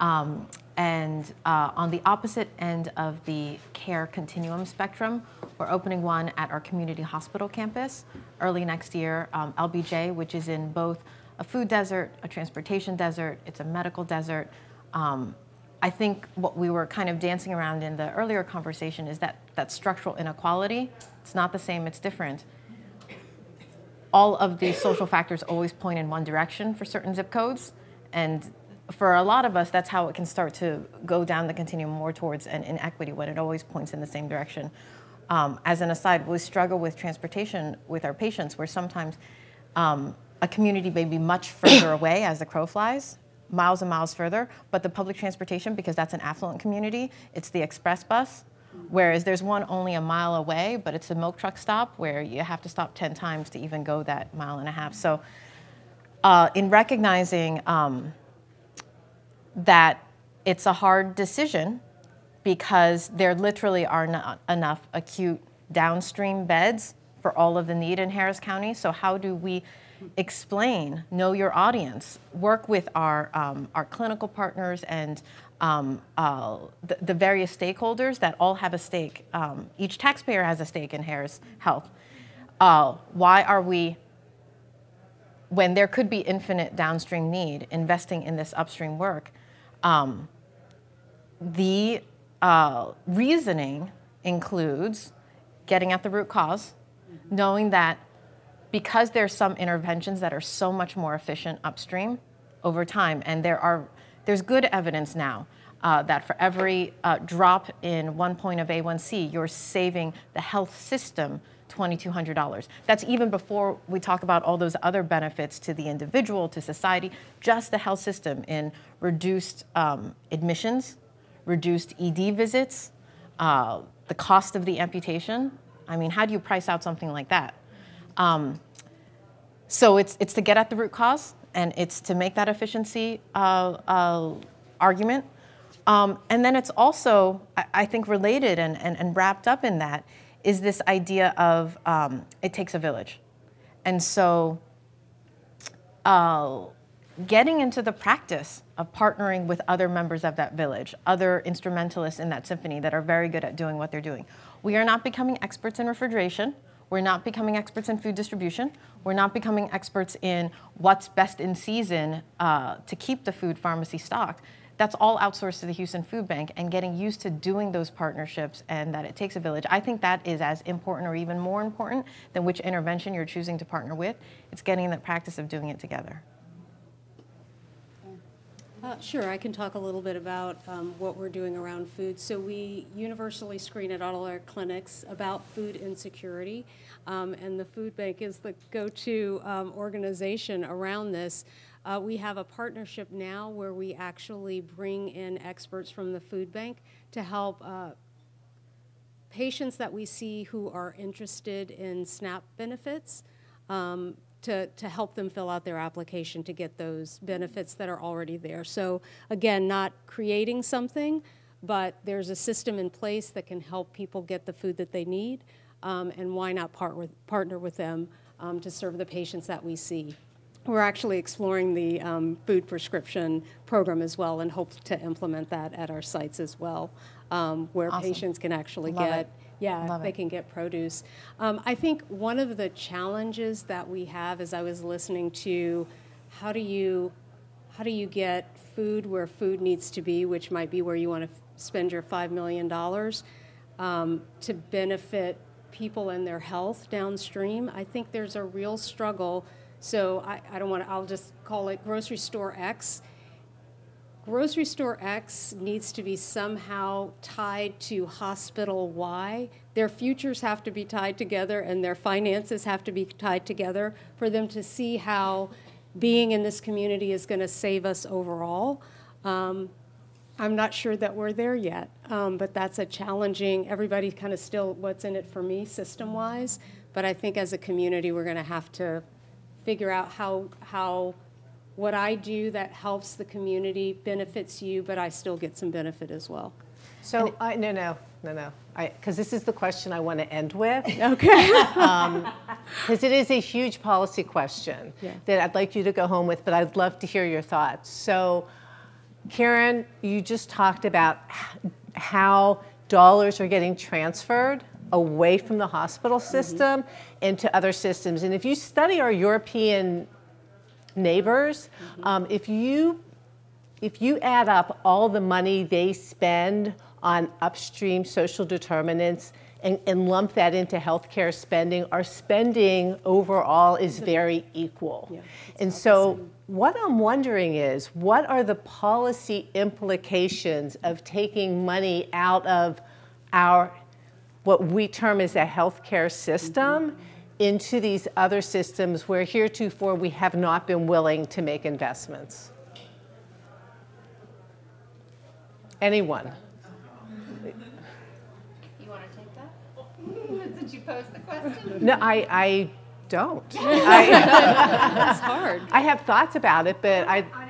Um, and uh, on the opposite end of the care continuum spectrum, we're opening one at our community hospital campus early next year, um, L B J, which is in both a food desert, a transportation desert, it's a medical desert. Um, I think what we were kind of dancing around in the earlier conversation is that that structural inequality, it's not the same, it's different. All of these social factors always point in one direction for certain zip codes, and for a lot of us, that's how it can start to go down the continuum more towards an inequity when it always points in the same direction. Um, as an aside, we struggle with transportation with our patients where sometimes um, a community may be much further away as the crow flies, miles and miles further, but the public transportation, because that's an affluent community, it's the express bus, whereas there's one only a mile away, but it's a milk truck stop where you have to stop ten times to even go that mile and a half. So uh, in recognizing um, that it's a hard decision because there literally are not enough acute downstream beds for all of the need in Harris County, so how do we explain, know your audience, work with our, um, our clinical partners and um, uh, the, the various stakeholders that all have a stake. Um, each taxpayer has a stake in Harris Health. Uh, why are we, when there could be infinite downstream need, investing in this upstream work? Um, the uh, reasoning includes getting at the root cause, knowing that because there's some interventions that are so much more efficient upstream over time, and there are, there's good evidence now uh, that for every uh, drop in one point of A one C, you're saving the health system twenty-two hundred dollars. That's even before we talk about all those other benefits to the individual, to society, just the health system in reduced um, admissions, reduced E D visits, uh, the cost of the amputation. I mean, how do you price out something like that? Um, so it's, it's to get at the root cause, and it's to make that efficiency uh, uh, argument. Um, and then it's also, I, I think, related and, and, and wrapped up in that is this idea of um, it takes a village. And so uh, getting into the practice of partnering with other members of that village, other instrumentalists in that symphony that are very good at doing what they're doing. We are not becoming experts in refrigeration. We're not becoming experts in food distribution. We're not becoming experts in what's best in season uh, to keep the food pharmacy stocked. That's all outsourced to the Houston Food Bank, and getting used to doing those partnerships and that it takes a village. I think that is as important or even more important than which intervention you're choosing to partner with. It's getting in the practice of doing it together. Uh, sure, I can talk a little bit about um, what we're doing around food. So we universally screen at all our clinics about food insecurity, um, and the food bank is the go-to um, organization around this. Uh, we have a partnership now where we actually bring in experts from the food bank to help uh, patients that we see who are interested in SNAP benefits, um, To, to help them fill out their application to get those benefits that are already there. So again, not creating something, but there's a system in place that can help people get the food that they need, um, and why not part with, partner with them um, to serve the patients that we see. We're actually exploring the um, food prescription program as well, and hope to implement that at our sites as well, um, where awesome. Patients can actually Love get, it. yeah, Love they it. can get produce. Um, I think one of the challenges that we have, as I was listening to, how do you, how do you get food where food needs to be, which might be where you want to spend your five million dollars um, to benefit people and their health downstream. I think there's a real struggle. So I, I don't want to, I'll just call it grocery store X. Grocery store X needs to be somehow tied to hospital Y. Their futures have to be tied together, and their finances have to be tied together for them to see how being in this community is going to save us overall. Um, I'm not sure that we're there yet, um, but that's a challenging, everybody kind of still what's in it for me system-wise, but I think as a community we're going to have to figure out how, how what I do that helps the community benefits you, but I still get some benefit as well. So, it, I, no, no, no, no, because this is the question I want to end with. Okay. Because um, it is a huge policy question yeah. that I'd like you to go home with, but I'd love to hear your thoughts. So, Karen, you just talked about how dollars are getting transferred away from the hospital system mm-hmm. into other systems. And if you study our European neighbors, mm-hmm. um, if you if you add up all the money they spend on upstream social determinants and, and lump that into healthcare spending, our spending overall is very equal. Yeah, and so what I'm wondering is, what are the policy implications of taking money out of our what we term as a healthcare system mm-hmm. into these other systems where heretofore we have not been willing to make investments? Anyone? You want to take that? Did you pose the question? No, I, I don't. I, That's hard. I have thoughts about it, but I... I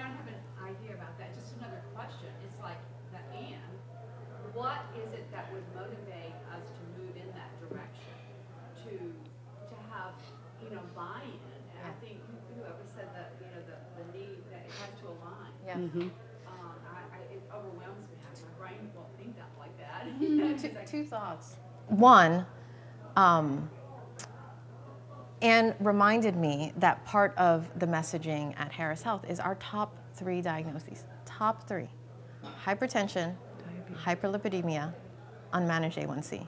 Mm-hmm. um, I, I, it overwhelms me. My brain won't think that like that. two, two thoughts. One, um, Ann reminded me that part of the messaging at Harris Health is our top three diagnoses. Top three. Hypertension, diabetes, hyperlipidemia, unmanaged A one C.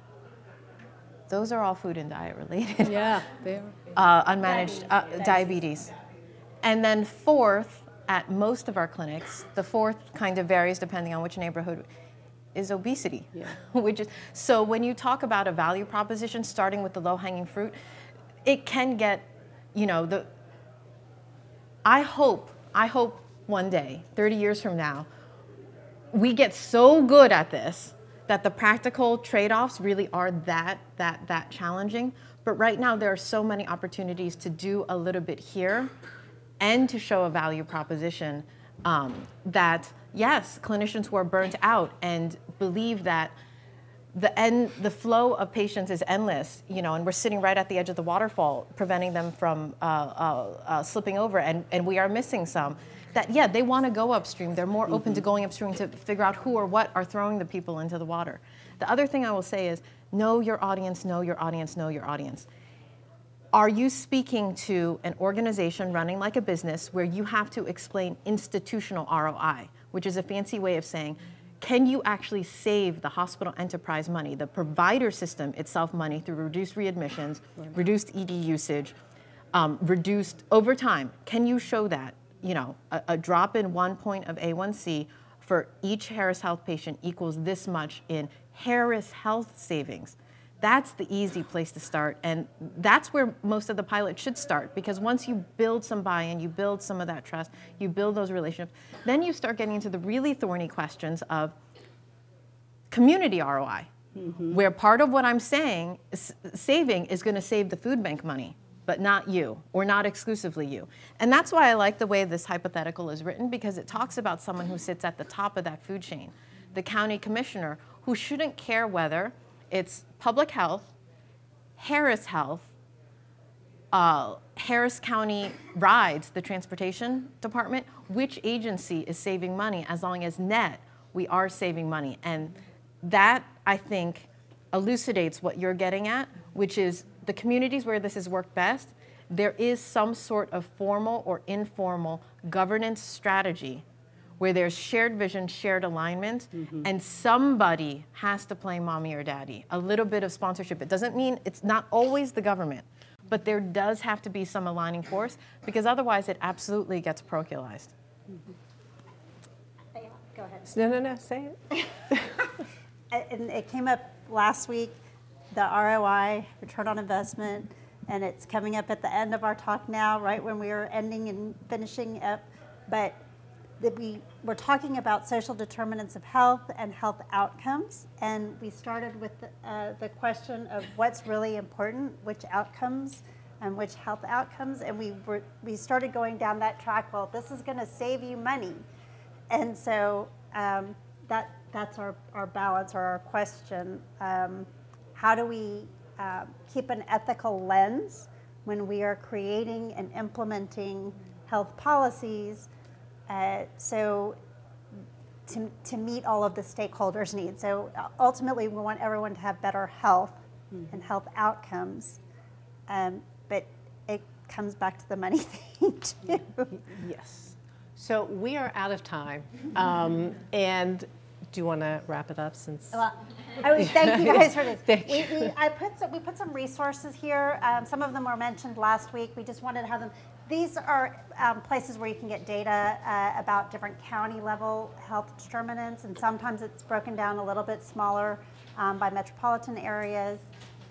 Those are all food and diet related. Yeah, they are. Uh, unmanaged diabetes. Uh, diabetes. diabetes. And then fourth, at most of our clinics, the fourth kind of varies depending on which neighborhood, is obesity. Yeah. Which is, so when you talk about a value proposition, starting with the low-hanging fruit, it can get, you know, the, I hope, I hope one day, thirty years from now, we get so good at this that the practical trade-offs really are that, that, that challenging. But right now, there are so many opportunities to do a little bit here and to show a value proposition um, that, yes, clinicians who are burnt out and believe that the, end, the flow of patients is endless, you know, and we're sitting right at the edge of the waterfall, preventing them from uh, uh, uh, slipping over, and, and we are missing some, that, yeah, they want to go upstream. They're more mm-hmm. open to going upstream to figure out who or what are throwing the people into the water. The other thing I will say is, know your audience, know your audience, know your audience. Are you speaking to an organization running like a business where you have to explain institutional R O I, which is a fancy way of saying, can you actually save the hospital enterprise money, the provider system itself money, through reduced readmissions, reduced E D usage, um, reduced over time? Can you show that, you know, a, a drop in one point of A one C for each Harris Health patient equals this much in Harris Health savings? That's the easy place to start, and that's where most of the pilot should start, because once you build some buy-in, you build some of that trust, you build those relationships, then you start getting into the really thorny questions of community R O I, mm-hmm. where part of what I'm saying, saving, is going to save the food bank money, but not you, or not exclusively you. And that's why I like the way this hypothetical is written, because it talks about someone who sits at the top of that food chain, the county commissioner, who shouldn't care whether it's public health, Harris Health, Uh, Harris County rides the transportation department. Which agency is saving money? As long as net, we are saving money. And that, I think, elucidates what you're getting at, which is the communities where this has worked best, there is some sort of formal or informal governance strategy where there's shared vision, shared alignment, mm-hmm. and somebody has to play mommy or daddy. A little bit of sponsorship. It doesn't mean it's not always the government, but there does have to be some aligning force, because otherwise it absolutely gets parochialized. Mm-hmm. Go ahead. No, no, no, say it. And it came up last week, the R O I, return on investment, and it's coming up at the end of our talk now, right when we are ending and finishing up. But that we were talking about social determinants of health and health outcomes, and we started with uh, the question of what's really important, which outcomes and which health outcomes, and we were we started going down that track. Well, this is going to save you money, and so um, that that's our our balance or our question. Um, how do we uh, keep an ethical lens when we are creating and implementing health policies? Uh, so to, to meet all of the stakeholders' needs. So ultimately, we want everyone to have better health mm-hmm. and health outcomes, um, but it comes back to the money thing too. Yes. So we are out of time, um, and do you want to wrap it up? Since well, I would thank you guys for this. Thank we, you. We, I put some, we put some resources here. Um, some of them were mentioned last week. We just wanted to have them. These are um, places where you can get data uh, about different county level health determinants, and sometimes it's broken down a little bit smaller um, by metropolitan areas.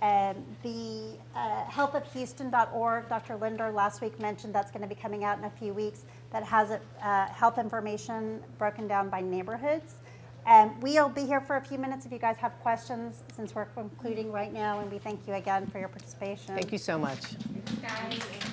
And the uh, health of Houston dot org, Doctor Linder last week mentioned that's going to be coming out in a few weeks, that has it, uh, health information broken down by neighborhoods. Um, we'll be here for a few minutes if you guys have questions, since we're concluding right now, and we thank you again for your participation. Thank you so much. Thank you.